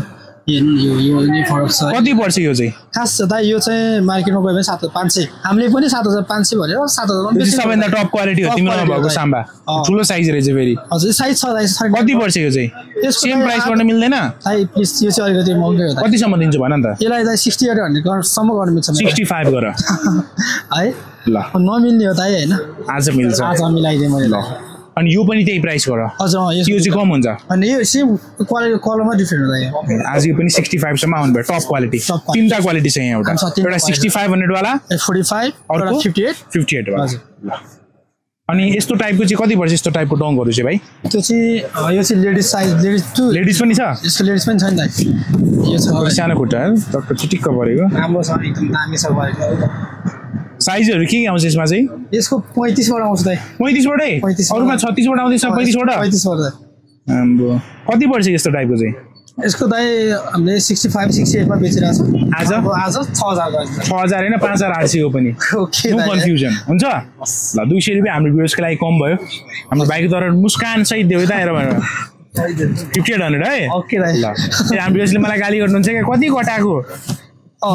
यो यो यो फरक छ कति पर्छ यो चाहिँ खास दाइ यो चाहिँ मार्केटमा गयो भने सात हजार पाँच सय हामीले पनि सात हजार पाँच सय भनेर सात हजार बेसी सबैभन्दा टप क्वालिटी हो तिम्रो भएको साम्बा ठुलो साइज रहेछ फेरि हजुर साइज छ दाइ कति पर्छ यो चाहिँ सेम प्राइस गर्न मिल्दैन दाइ प्लिज यो चाहिँ अलिकति महँगो हो दाइ कति सम्म दिन्छु भन न त यसलाई दाइ अठसट्ठी सम्म गर्न मिल्छ पैंसठ गर है ल नमिल्ने हो दाइ हैन आज मिल्छ आज मिलाइदिए मैले ल अनि यो पनि त्यही प्राइस गर अझ यो चाहिँ कम हुन्छ अनि यो सेम क्वालिटी कलरमा डिफरेन्ट हुन्छ आज यो पनि पैंसठ सम्म आउन भयो टप क्वालिटी तीनटा क्वालिटी छ यहाँ एउटा एउटा पैंसठ सय वाला पैंतालीस अर्को अठसट्ठी अठसट्ठी वाला ल अनि यस्तो टाइपको चाहिँ कति पर्छ यस्तो टाइपको डङहरु चाहिँ भाइ त्यो चाहिँ यो चाहिँ ladies size ladies to ladies पनि छ यसको लेडीज पनि छ नि दाइ यो छ सानो खुट्टा टक्क टिटिक्क परेको राम्रो छ एकदम दामी छ भरेको साइजहरु के के आउँछ यसमा चाहिँ यसको पैंतिस वटा आउँछ दाइ पैंतिस वटा है अरुमा छत्तीस वटा आउँछ पैंतिस वटा पैंतिस वटा हाम्रो कति पर्छ यस्तो टाइपको चाहिँ यसको दाइ हामीले पैंसठ अठसट्ठी मा बेचिराछ आज आज छ हजार गर्छ छ हजार हैन पाँच हजार आठ सय हो पनि ओके नो कन्फ्युजन हुन्छ ल दुई सय रुपैयाँ हाम्रो भ्युअर्सको लागि कम भयो हाम्रो भाइको दर मुस्कान सहित देऊ दाइ र भनेर पैंसठ सय है ओके दाइ ल त्यो हाम्रो भ्युअर्सले मलाई गाली गर्नुहुन्छ के कति घटाको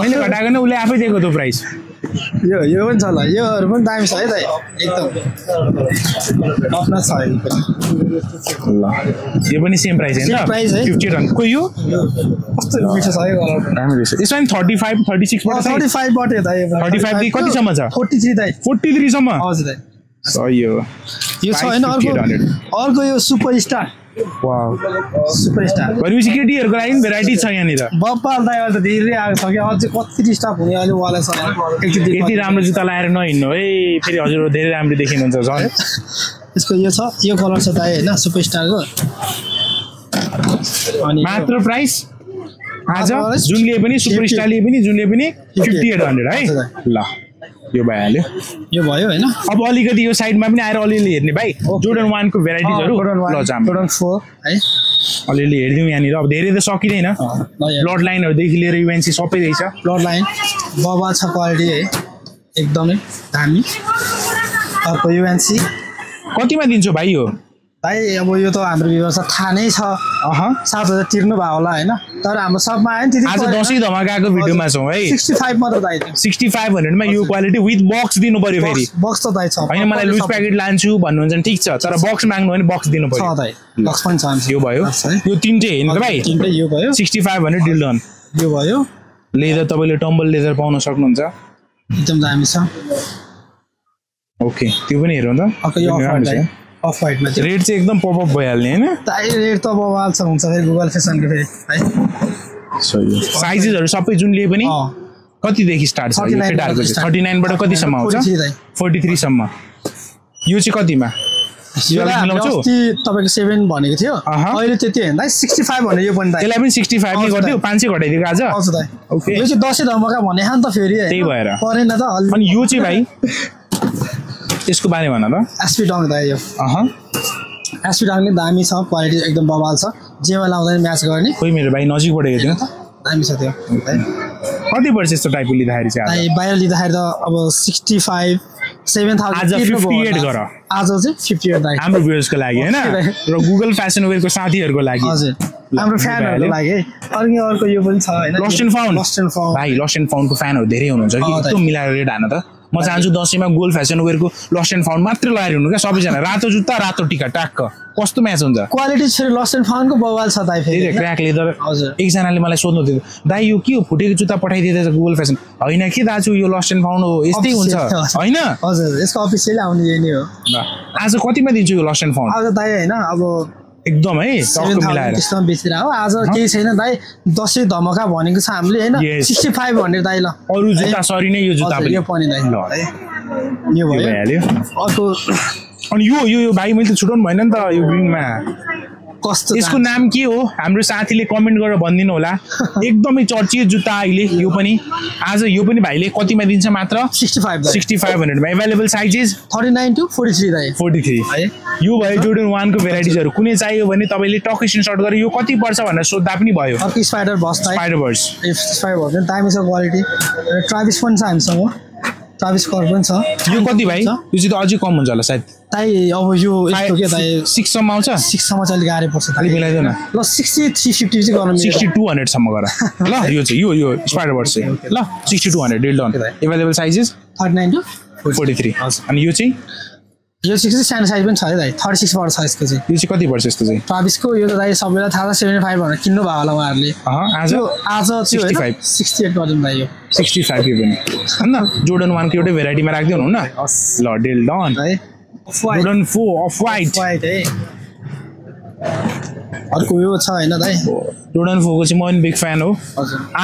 मैले घटाको न उले आफै दिएको त्यो प्राइस यो यो पनि छ ल योहरु पनि दामी छ है दाइ एकदम आफ्ना छ ल यो पनि सेम प्राइस हैन पैंसठ को यो कस्तो मिठो छ है राम्रो रहेछ यसमा पैंतालीस छत्तीस बाट पैंतालीस बाट दाइ पैंतालीस दि कति सम्म छ पैंतालीस दाइ पैंतालीस सम्म हजुर दाइ सही हो यो छ हैन अर्को अर्को यो सुपरस्टार वाउ सुपरस्टार भनेपछि केटीहरुको लागि भेराइटी छ यहाँ नि त बप्पाल दाइ अहिले त धेरै आएको छ के अझै कति स्टक हुने अहिले वाला छ यति राम्रो जुत्ता लाएर नहिन्नु है फेरि हजुर धेरै राम्रो देखिनुहुन्छ सर यसको यो छ यो कलर छ दाइ हैन सुपरस्टारको अनि मात्र प्राइस आज जुनले पनि सुपरस्टारले पनि जुनले पनि पैंसठ सय है ल यो भइहाल्यो यो भयो हैन अब अलिकति यो साइडमा पनि आएर अलिअलि हेर्ने भाइ जोर्डन एक को भेराइटीजहरु जोर्डन चार है अलिअलि हेर्दियौ यहाँ नि अब धेरै त सकिदैन ब्लड लाइनहरु देखि लिएर युएनसी सबै रहेछ ब्लड लाइन बबा छ क्वालिटी है एकदमै दामी अर्को युएनसी कतिमा दिन्छु भाइ यो भाइ अब यो त हाम्रो व्यवस्था थाहा नै छ अह सात हजार तिर्नु भयो होला हैन तर हाम्रो सबमा आयो नि त्यति आज दसैँ धमाकाको भिडियोमा छौ है पैंसठ मात्र दाइ पैंसठ सय मा यो क्वालिटी विथ बक्स दिनु पर्यो फेरि बक्स त दाइ छ हैन मलाई लुज प्याकेट लान्छु भन्नुहुन्छ नि ठीक छ तर बक्स माग्नु हो नि बक्स दिनु पर्यो छ दाइ बक्स पनि छ यो भयो यो तीनटे हैन त भाइ तीनटे यो भयो पैंसठ सय डिल डन यो भयो लेदर तपाईले टम्बल लेदर पाउन सक्नुहुन्छ एकदम दामी छ ओके त्यो पनि हेरौँ त ओके यो अफर दाइ अफ वाइट मा चाहिँ रेट चाहिँ एकदम पप अप भइहाल्ने हैन दाइ रेट त बवाल छ हुन्छ फेरि गुगल फेसन के फेरि है सही साइजहरु सबै जुन लिए पनि कति देखि स्टार्ट छ यो केटाहरुको चाहिँ उनन्चास बाट कति सम्म आउँछ पैंतालीस सम्म यो चाहिँ कतिमा सेभेन भनेको थियो अहिले त्यति हैन पैंसठ भने यो पनि इलेवन सिक्सटी फाइभ नै गर्दियो पाँच सय घटाइदियो आज ओके यो चाहिँ दस धमका भने हान त फेरि हैन परेन त अनि यो चाहिँ भाइ यसको बारे भन त एसपी डङ दाइ यो अह एसपी डङले दामी छ क्वालिटी एकदम बवाल छ जेमा लाउँदैन म्याच गर्ने खोइ मेरो भाइ नजिकबाट हेर्दिन त दामी छ त्यो कति पर्छ यस्तो टाइपको लिदाखेरि चाहिँ आज बाहिर लिदाखेरि त अब पैंसठ सेभेन थाउजन्ड आज अठसट्ठी गर आज चाहिँ अठसट्ठी राख हाम्रो भ्युअर्सको लागि हैन र गुगल फ्यासन वेयरको साथीहरुको लागि हजुर हाम्रो फ्यानहरुको लागि अनि अर्को यो पनि छ हैन lost and found lost and found भाइ लस्ट एन्ड फाउन्डको फ्यानहरु धेरै हुनुहुन्छ कि त्यो मिलाएर रेट हान त म चाहन्छु दशैंमा गुगल फ्यासन वेयरको लस्ट एन्ड फाउन्ड मात्र लगाएर हुनु के सबैजना रातो जुत्ता रातो टीका टाक्क कस्तो म्याच हुन्छ क्वालिटी छ लस्ट एन्ड फाउन्डको बवाल छ दाइ फेरि क्र्याक लेदर हजुर एकजनाले मलाई सोध्नु थियो दाइ यो के हो फुटेको जुत्ता पठाइदिएछ गुगल फ्यासन हैन के दाजु यो लस्ट एन्ड फाउन्ड हो यस्तै हुन्छ हैन हजुर यसको अफिसियल आउने यही नै हो आज कतिमा दिन्छु यो लस्ट एन्ड फाउन्ड आज दाइ हैन अब एकदम है टक्क मिलाएर त्यसमा बेचेर हो आज केही छैन दाइ दशैं धमका भनेको छ हामीले हैन पैंसठ भनेर दाइ ल अरु जुत्ता सरी नै यो जुत्ता पनि यो पनि दाइ ल यो भयो अर्को अनि यो यो यो भाइ मैले त छुटाउनु भएन नि त यो ग्रीनमा कस्तो यसको नाम के हो हाम्रो साथीले कमेन्ट गरेर भन्दिनु होला एकदमै चर्चित जुत्ता अहिले यो पनि आज यो पनि भाइले कतिमा दिन्छ मात्र पैंसठ पैंसठ भनेर available sizes thirty nine two forty three दाइ फोर्टी थ्री है यो भयो जोर्डन वन को भेराइटिजहरु कुनै चाहियो भने तपाईले टक स्क्रिनशट गरे यो कति पर्छ भनेर सोध्दा पनि भयो अर्को स्पाइडरबस स्पाइडरबस स्पाइडरबस दामी छ क्वालिटी ट्राभिस पनि छ हामीसँग ट्राभिस कर पनि छ यो कति भाइ यो चाहिँ अझै कम हुन्छ होला सायद दाइ अब यो यस्तो के दाइ सिक्स सम्म आउँछ सिक्स सम्म चाहिँ गाह्रो पर्छ खाली मिलाइदेऊ न ल सिक्सटी थ्री फिफ्टी चाहिँ गर्न सिक्सटी टू हन्ड्रेड सम्म गर ल यो चाहिँ यो यो स्पाइडर बर्ड चाहिँ ल sixty two hundred deal done available sizes thirty nine two forty three अनि यो चाहिँ यो सिक्सटी सानो साइज पनि छ है दाइ थर्टी सिक्स पर्छ यसको चाहिँ यो चाहिँ कति पर्छ यस्तो चाहिँ ट्राभिस को यो त दाइ सबैलाई थाहा छ सेभेन्टी फाइभ भनेर किन्नु भयो होला उहाँहरूले आज आज सिक्सटी फाइभ सिक्सटी एट गर्दिन दाइ यो सिक्सटी फाइभ यो पनि हैन जोर्डन वन को एउटा भेराइटीमा राख्दियो न हुन ल डिल डन है Jordan four Off-White अर्को यो छ हैन दाइ Jordan four को चाहिँ म पनि बिग फ्यान हो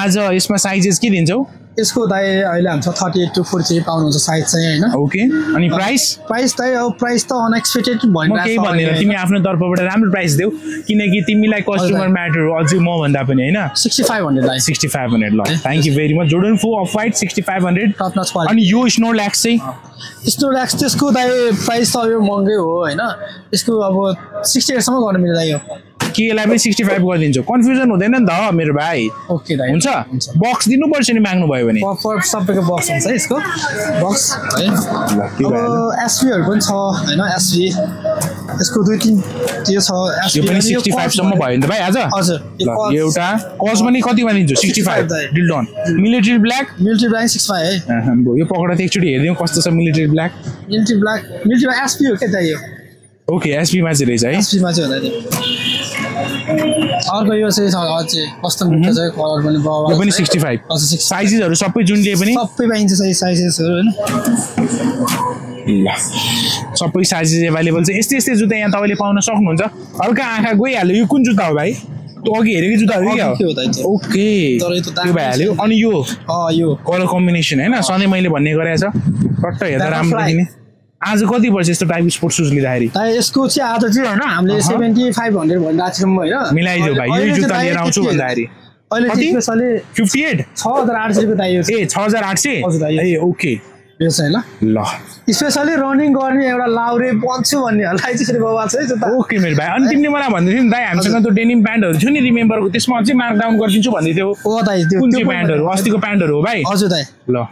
आज यसमा साइजेस के दिन्छौ यसको दाइ अहिले हामी thirty eight two forty three पाउनु हुन्छ साइज चाहिँ हैन ओके अनि प्राइस प्राइस दाइ अब प्राइस त अनएक्सपेक्टेड भइरहेछ म के भन्दिन तिमी आफ्नो तर्फबाट राम्रो प्राइस देऊ किनकि तिमीलाई कस्टमर म्याटर हो अझै म भन्दा पनि हैन सिक्सटी फाइभ हन्ड्रेड दाइ सिक्सटी फाइभ हन्ड्रेड ल thank you very much Jordan four Off-White sixty five hundred top notch quality अनि यो स्नो ल्याक्स चाहिँ स्नो ल्याक्स त्यसको दाइ प्राइस त यो महँगै हो हैन यसको अब सिक्सटी एट सम्म गर्न मिल्दैन यो केलाई पनि सिक्सटी फाइभ गरिदिन्छु कन्फ्युजन हुँदैन नि त मेरो भाइ ओके दाइ हुन्छ बक्स दिनु पर्छ नि माग्नु भयो भने पर सबैको बक्स हुन्छ यसको बक्स है अब एसपी हरु पनि छ हैन एसपी यसको दुई तीन त्यो छ एसपी पनि सिक्सटी फाइभ सम्म भयो नि त भाइ आज हजुर यो एउटा कॉस्ट पनि कतिमा दिन्छु sixty five deal done military black military black sixty five है हाम्रो यो पकडा त एकचोटी हेर्दियौ कस्तो छ military black military black military SP हो के दाइ यो ओके एसपी मा चाहिँ रहेछ है एसपी मा चाहिँ होला नि अर्को यो चाहिँ अझै कस्तो हुन्छ चाहिँ कलर पनि बवाल यो पनि सिक्सटी फाइभ हजुर साइजेसहरु सबै जुन लिए पनि सबै पाइन्छ साइजेसहरु हैन ल सबै साइजेस अवेलेबल छ यस्तै यस्तै जुत्ता यहाँ तपाईले पाउन सक्नुहुन्छ हल्का आँखा गइहाल्यो यो कुन जुत्ता हो भाइ त्यो अघि हेरेको जुत्ता हो के ओके तर यो त दामी भइहाल्यो अनि यो अ यो कलर कम्बिनेसन हैन सधैँ मैले भन्ने गरेछ टट्ट हेर्दा राम्रो देखिने आज कति पर्छ यस्तो टाइप स्पोर्ट्स शूज लिदाखेरि दाइ यसको चाहिँ आज चाहिँ हैन हामीले सेभेन्टी फाइभ हन्ड्रेड भन्दा आछम हैन मिलाइदियो भाइ यो जुत्ता लिएर आउँछु भन्दाखेरि अहिले त्यसको सले fifty eight six thousand eight hundred रुपैयाँ दाइ यो ए सिक्स थाउजन्ड एट हन्ड्रेड ए ओके यो चाहिँ ल ल स्पेशली रनिङ गर्ने एउटा लाउरे बन्छु भन्ने हल्लाई त्यसरी बवाल छ है जुत्ता ओके मेरो भाइ अनि तिमीले मलाई भन्दै थियौ नि दाइ हामीसँग त्यो डेनिम प्यान्टहरु थियो नि रिमेम्बर को त्यसमा अझै मार्क डाउन गर्दिन्छु भन्दै थियो ओ दाइ त्यो कुन चाहिँ प्यान्टहरु अस्तिको प्यान्टहरु हो भाइ हजुर दाइ ल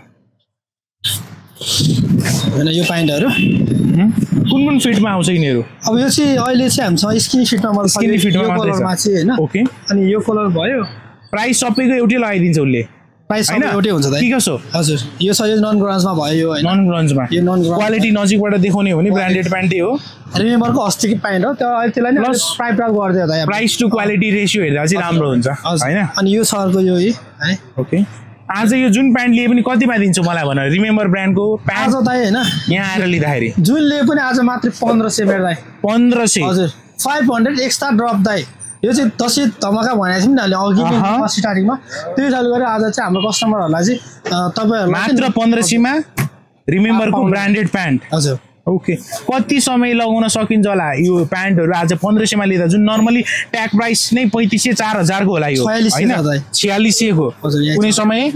हैन यो प्यान्टहरु कुन कुन फिटमा आउँछ यिनीहरु अब यो चाहिँ अहिले चाहिँ हामीसँग स्किनी फिटमा मात्र छ स्किनी फिटमा मात्र छ हैन ओके अनि यो कलर भयो प्राइस सबैको एउटै लगाइदिन्छ उले प्राइस सबै एउटै हुन्छ दाइ के कसो हजुर यो छ यो नन ग्रान्जमा भयो हैन नन ग्रान्जमा यो नन ग्रान्ज क्वालिटी नजिकबाट देखाउने हो नि ब्रान्डेड प्यान्टै हो रिमेम्बरको अस्तिको प्यान्ट हो त्यो अहिले त्यसलाई नै प्राइस प्राप्त गर्दै हो दाइ प्राइस टु क्वालिटी रेशियो हेर्दा चाहिँ राम्रो हुन्छ हैन अनि यो सरको यो है ओके आज यो जुन प्यान्ट लिए पनि कतिमा दिन्छु मलाई भन रिमेम्बर ब्रान्डको प्यान्ट आज दाइ हैन यहाँ आएर लिदाखेरि जुन लिए पनि आज मात्र पन्ध्र सय मेरो दाइ पन्ध्र सय हजुर पाँच सय एक्स्ट्रा ड्रप दाइ यो चाहिँ दशैं धमका भनेको थियौँ नि हामीले अघि पनि स्टार्टिङमा त्यो चालु गरे आज चाहिँ हाम्रो कस्टमरहरुलाई चाहिँ तपाईहरु मात्र पन्ध्र सय मा रिमेम्बरको ब्रान्डेड प्यान्ट हजुर ओके कति समय लगाउन सकिन्छ होला यो प्यान्टहरु आज पन्ध्र सय मा लिदा जुन नर्मली ट्याग प्राइस नै पैँतिस सय चार हजार को होला यो हैन छियालिस सय को कुनै समय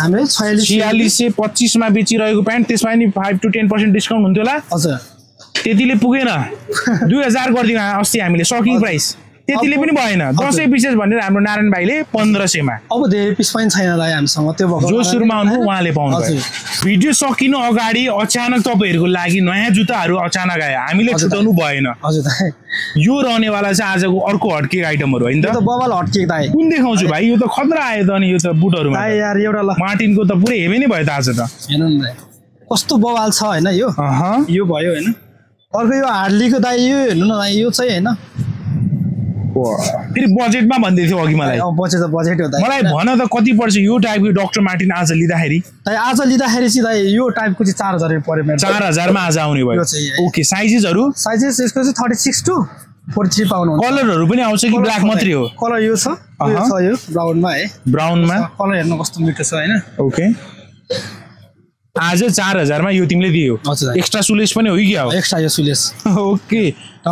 हामीले छियालिस सय पच्चिस मा बेचिरहेको प्यान्ट त्यसमा नि पाँच टु दस प्रतिशत डिस्काउन्ट हुन्थ्यो होला हजुर त्यतिले पुगेन दुई हजार गर्दियौ अस्ति हामीले सकिङ प्राइस त्यतिले पनि भएन दस पीसेस भनेर हाम्रो नारायण भाईले पन्ध्र सय मा अब धेरै पीस पनि छैन दाइ हामीसँग त्यो भको जो सुरुमा आउनु उहाँले पाउनु भयो भिडियो सकिनु अगाडि अचानक तपाईहरुको लागि नयाँ जुत्ताहरु अचानक आए हामीले छुटाउनु भएन हजुर दाइ यो रहने वाला छ आजको अर्को हटकेक आइटमहरु हैन त यो त बबल हटकेक दाइ कुन देखाउँछु भाइ यो त खतरा आयो त अनि यो त बुटहरुमा दाइ यार एउटा ल मार्टिनको त पुरै हेभी नै भयो त आज त हैन नि दाइ कस्तो बबल छ हैन यो अहा यो भयो हैन अर्को यो हार्लीको दाइ यो हेर्नु न दाइ यो चाहिँ हैन फेरि बजेटमा भन्दै थियो अघि मलाई अ बजेट त बजेट हो दाइ मलाई भन त कति पर्छ यो टाइपको डाक्टर मार्टिन आज लिदाखेरि दाइ आज लिदाखेरि चाहिँ दाइ यो टाइपको चाहिँ चार हजार परे मेरो चार हजार मा आज आउने भयो ओके साइजेसहरु साइजेस यसको चाहिँ छत्तीस टु फोर्टी थ्री पाउनु हुन्छ कलरहरु पनि आउँछ कि ब्ल्याक मात्रै हो कलर यो छ यो छ यो ब्राउन मा है ब्राउन मा कलर हेर्नु कस्तो मिठो छ हैन ओके आज चार हजार मा यो तिमीले दियो एक्स्ट्रा सुलेस पनि हो कि क्या हो एक्स्ट्रा यो सुलेस ओके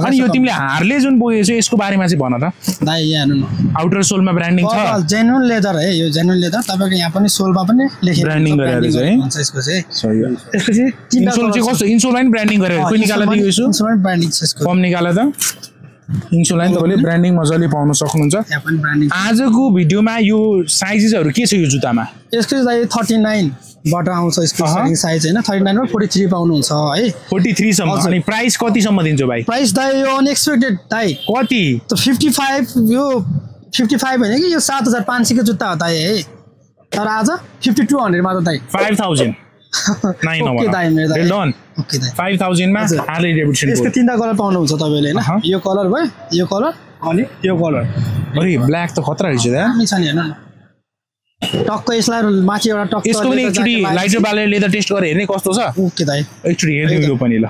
अनि यो तिमीले हार्ले जुन बोकेछ यसको बारेमा चाहिँ भन त दाइ यहाँ हेर्नु न आउटर सोल मा ब्रान्डिङ छ जेन्युइन लेदर है यो जेन्युइन लेदर तपाईको यहाँ पनि सोल मा पनि लेखेको ब्रान्डिङ गरेर चाहिँ हुन्छ यसको चाहिँ यसको चाहिँ तीन सोल चाहिँ कस्तो इन्सोल लाइन ब्रान्डिङ गरेर कोइ निकाल दियो यसो इन्सोल लाइन ब्रान्डिङ छ यसको फर्म निकाल त इन्सोल लाइन तपाईले ब्रान्डिङ मजाले पाउन सक्नुहुन्छ यहाँ पनि ब्रान्डिङ आजको भिडियोमा यो साइजहरु के छ यो जुत्तामा यसको चाहिँ उनन्चास बाट आउँछ यसको स्टार्टिङ साइज हैन उनन्चास मा पैँतालिस पाउनु हुन्छ है पैँतालिस सम्म अनि प्राइस कति सम्म दिन्छु भाइ प्राइस दाइ यो अनएक्सपेक्टेड दाइ कति त पचपन्न यो पचपन्न हैन कि यो सात हजार पाँच सय को जुत्ता हो दाइ है तर आज बावन सय मा त दाइ पाँच हजार नाइ नो ओके दाइ मेरो दाइ डन ओके दाइ पाँच हजार मा हार्ली डेभिडसन यसको तीनटा कलर पाउनु हुन्छ तपाईले हैन यो कलर भयो यो कलर अनि यो कलर अरे ब्ल्याक त खतरा रहेछ दाइ हामी छ नि हैन टक्क यसलाई माथि एउटा टक्क यसको पनि एकचोटी लाइटर बालेर लेदर टेस्ट गरेर हेर्ने कस्तो छ ओके दाइ एकचोटी हेर्दियौ यो पनि ल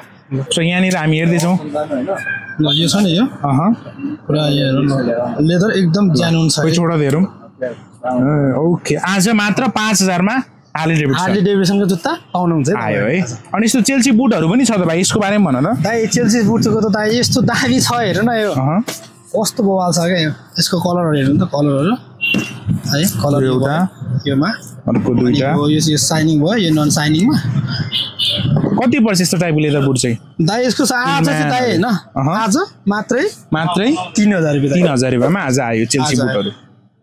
सो यहाँ नि हामी हेर्दै छौ ल यो छ नि यो अह पुरा यो लेदर एकदम जेन्युइन छ कोही छोडा हेरौं ओके आज मात्र पाँच हजार मा हार्ली डेभिडसन हार्ली डेभिडसनको जुत्ता पाउनुहुन्छ है आयो है अनि यस्तो चेल्सी बुटहरु पनि छ त भाइ यसको बारेमा भन न दाइ चेल्सी बुटको त दाइ यस्तो दाबी छ हेर न यो अह कस्तो बवाल छ के यसको कलरहरु हेर्नु त कलरहरु है कलर एउटा योमा अर्को दुईटा यो यो साइनिङ भयो यो नन साइनिङ मा कति पर्छ यस्तो टाइपको लेदर बुट चाहिँ दाइ यसको आज चाहिँ दाइ हैन आज मात्रै मात्रै तीन हजार रुपैयाँ तीन हजार रुपैयाँमा आज आयो चेल्सी बुटहरु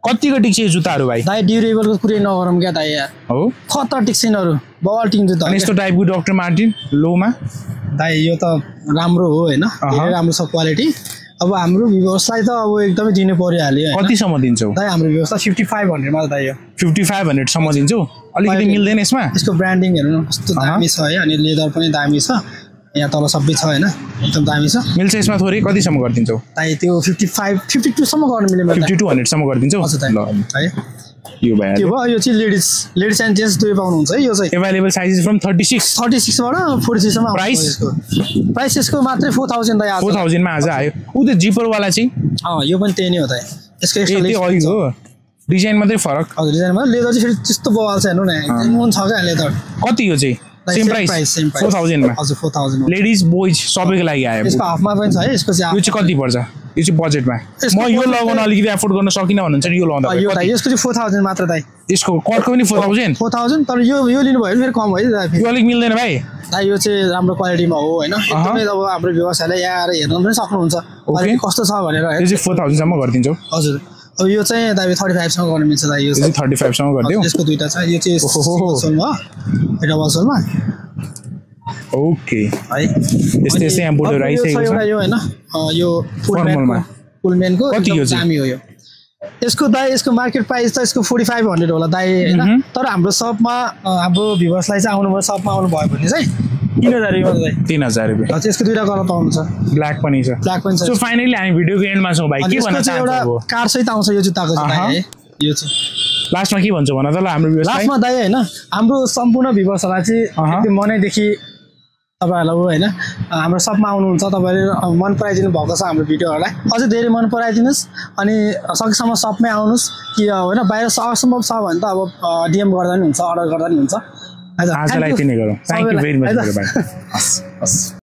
कतिको टिक्छ यो जुत्ताहरु भाइ दाइ ड्युरेबलको कुरै नगरम क्या दाइ यार हो खतर टिक्छिनहरु बवाल टिक्छ जुत्ता अनि यस्तो टाइपको डाक्टर मार्टिन लोमा दाइ यो त राम्रो हो हैन धेरै राम्रो छ क्वालिटी अब हाम्रो व्यवसाय त अब एकदमै दिनु पर्यो हाले हैन कति सम्म दिन्छौ दाइ हाम्रो व्यवसाय पचपन्न सय मा त दाइ यो पचपन्न सय सम्म दिन्छौ अलिकति मिल्दैन यसमा यसको ब्रान्डिङ हेर्नु कस्तो दामी छ है अनि लेदर पनि दामी छ यहाँ तल सबै छ हैन एकदम दामी छ मिल्छ यसमा थोरै कति सम्म गर्दिन्छौ दाइ त्यो पचपन्न बावन्न सम्म गर्न मिल्यो पचपन्न सय सम्म गर्दिन्छौ ल है यो भाइ के भयो यो चाहिँ लेडीज लेडीज एन्ड जेन्ट्स दुवै पाउनुहुन्छ है यो चाहिँ अवेलेबल साइजेस फ्रम छत्तीस छत्तीस बाट चालीस सम्म प्राइस यसको प्राइस यसको मात्र चार हजार दाइ आज चार हजार मा आज आयो उ त जिपर वाला चाहिँ अ यो पनि त्यही नै हो दाइ यसको एक्स्ट्रा लेस हो डिजाइन मात्रै फरक हजुर डिजाइन मा लेदर चाहिँ फेरि त्यस्तो बवाल छ हेर्नु न एकदम छ के लेदर कति यो चाहिँ सेम प्राइस चार हजार मा हजुर चार हजार लेडीज बॉयज सबैको लागि आयो यसको हाफमा पनि छ है यसको चाहिँ यो चाहिँ कति पर्छ यो चाहिँ बजेटमा म यो लगाउन अलिकति अफोर्ड गर्न सकिन भन्नुहुन्छ नि यो लगाउँदा कति यसको चाहिँ चार हजार मात्र दाइ यसको कटको पनि चार हजार चार हजार तर यो यो लिनु भयो फेरि कम भयो दाइ यो अलिक मिल्दैन भाइ दाइ यो चाहिँ राम्रो क्वालिटीमा हो हैन एकदमै अब हाम्रो व्यवसायलाई यहाँ आएर हेर्न पनि सक्नुहुन्छ अनि कस्तो छ भनेर यो चाहिँ चार हजार सम्म गर्दिन्छौ हजुर अब यो चाहिँ दाइ पैँतालिस सम्म गर्न मिल्छ दाइ यो चाहिँ पैँतालिस सम्म गर्दियौ यसको दुईटा छ यो चाहिँ सोलमा एटा वासलमा ओके भाइ यस्तै यस्तै यहाँ बुटहरु आइसकेको छ यो हैन यो फुलमेनको फुलमेनको दामी हो यो यसको दाइ यसको मार्केट प्राइस त यसको पैँतालिस सय होला दाइ हैन तर हाम्रो शपमा हाम्रो भ्युअर्सलाई चाहिँ आउनु भयो शपमा आउनु भयो भने चाहिँ तीन हजार रुपैयाँ दाइ तीन हजार रुपैयाँ अझ यसको दुईटा कलर पाउनु छ ब्ल्याक पनि छ ब्ल्याक पनि छ सो फाइनली हामी भिडियोको एन्डमा छौं भाइ के भन्न चाहन्छु कार सहित आउँछ यो जुत्ताको दाइ है यो चाहिँ लास्टमा के भन्छौ भन त ल हाम्रो भ्युअर्सलाई लास्टमा दाइ हैन हाम्रो सम्पूर्ण भ्युअर्सलाई चाहिँ एकदम मनैदेखि तपाईहरुलाई हैन हाम्रो सबमा आउनुहुन्छ तपाईहरुले मन पराइदिनु भएको छ हाम्रो भिडियोहरुलाई अझै धेरै मन पराइदिनुस् अनि सकेसम्म सबमै आउनुस् कि हैन बाहिर सम्भव छ भने त अब डिएम गर्दा पनि हुन्छ अर्डर गर्दा पनि हुन्छ आजलाई तिनी गरौँ। Thank you very much.